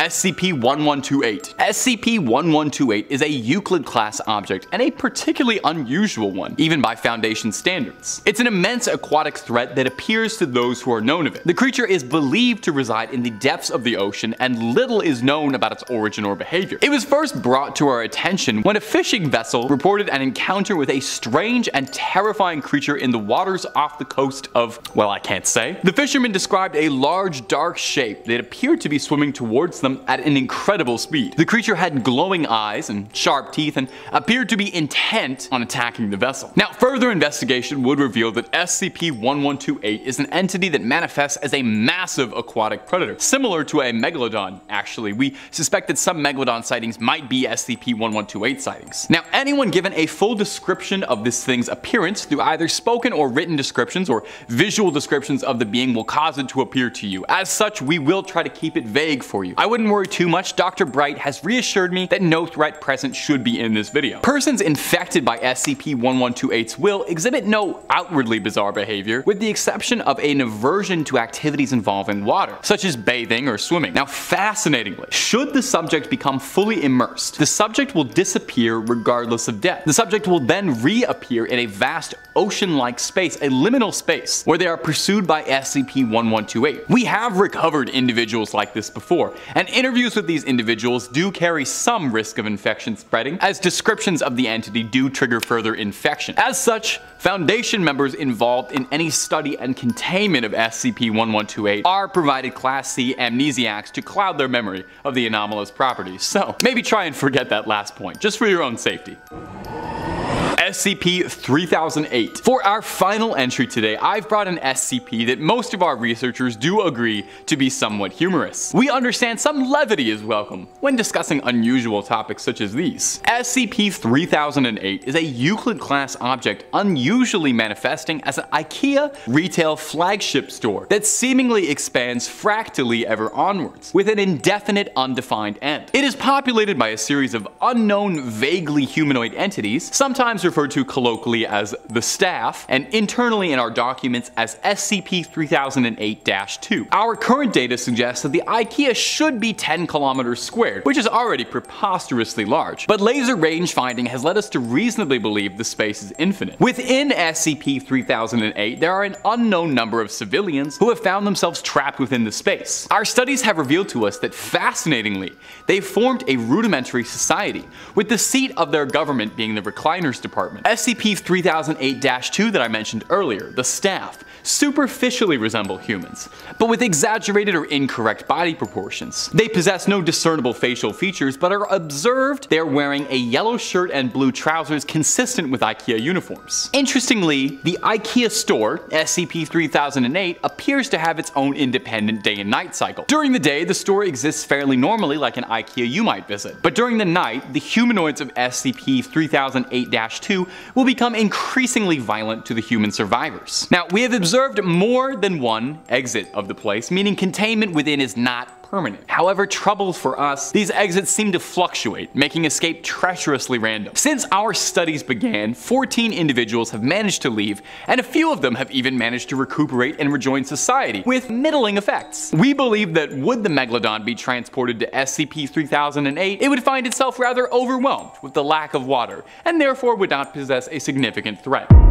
SCP-1128. SCP-1128 is a Euclid-class object and a particularly unusual one, even by Foundation standards. It's an immense aquatic threat that appears to those who are known of it. The creature is believed to reside in the depths of the ocean, and little is known about its origin or behavior. It was first brought to our attention when a fishing vessel reported an encounter with a strange and terrifying creature in the waters off the coast of, well, I can't say. The fishermen described a large dark shape that appeared to be swimming towards them at an incredible speed. The creature had glowing eyes and sharp teeth and appeared to be intent on attacking the vessel. Now, further investigation would reveal that SCP-1128 is an entity that manifests as a massive aquatic predator, similar to a megalodon. Actually, we suspect that some megalodon sightings might be SCP-1128 sightings. Now, anyone given a full description of this thing's appearance through either spoken or written descriptions or visual descriptions of the being will cause it to appear to you. As such, we will try to keep it vague for you. I wouldn't worry too much. Dr. Bright has reassured me that no threat present should be in this video. Persons infected by SCP-1128's will exhibit no outwardly bizarre behavior, with the exception of an aversion to activities involving water, such as bathing or swimming. Now, fascinatingly, should the subject become fully immersed, the subject will disappear regardless of depth. The subject will then reappear in a vast ocean-like space, a liminal space, where they are pursued by SCP-1128. We have recovered individuals like this before, and interviews with these individuals do carry some risk of infection spreading, as descriptions of the entity do trigger further infection. As such, Foundation members involved in any study and containment of SCP-1128 are provided Class C amnesiacs to cloud their memory of the anomalous properties, so maybe try and forget that last point, just for your own safety. SCP-3008. For our final entry today, I've brought an SCP that most of our researchers do agree to be somewhat humorous. We understand some levity is welcome when discussing unusual topics such as these. SCP-3008 is a Euclid-class object unusually manifesting as an IKEA retail flagship store that seemingly expands fractally ever onwards, with an indefinite, undefined end. It is populated by a series of unknown, vaguely humanoid entities, sometimes referred to colloquially as the staff, and internally in our documents as SCP-3008-2. Our current data suggests that the IKEA should be 10 kilometers squared, which is already preposterously large, but laser range finding has led us to reasonably believe the space is infinite. Within SCP-3008, there are an unknown number of civilians who have found themselves trapped within the space. Our studies have revealed to us that, fascinatingly, they formed a rudimentary society, with the seat of their government being the Recliners Department. SCP-3008-2 that I mentioned earlier, the staff, superficially resemble humans, but with exaggerated or incorrect body proportions. They possess no discernible facial features, but are observed they are wearing a yellow shirt and blue trousers consistent with IKEA uniforms. Interestingly, the IKEA store, SCP-3008, appears to have its own independent day and night cycle. During the day, the store exists fairly normally like an IKEA you might visit, but during the night, the humanoids of SCP-3008-2 will become increasingly violent to the human survivors. Now, we have observed more than one exit of the place, meaning containment within is not permanent. However, trouble for us, these exits seem to fluctuate, making escape treacherously random. Since our studies began, 14 individuals have managed to leave, and a few of them have even managed to recuperate and rejoin society, with middling effects. We believe that would the Megalodon be transported to SCP-3008, it would find itself rather overwhelmed with the lack of water, and therefore would not possess a significant threat.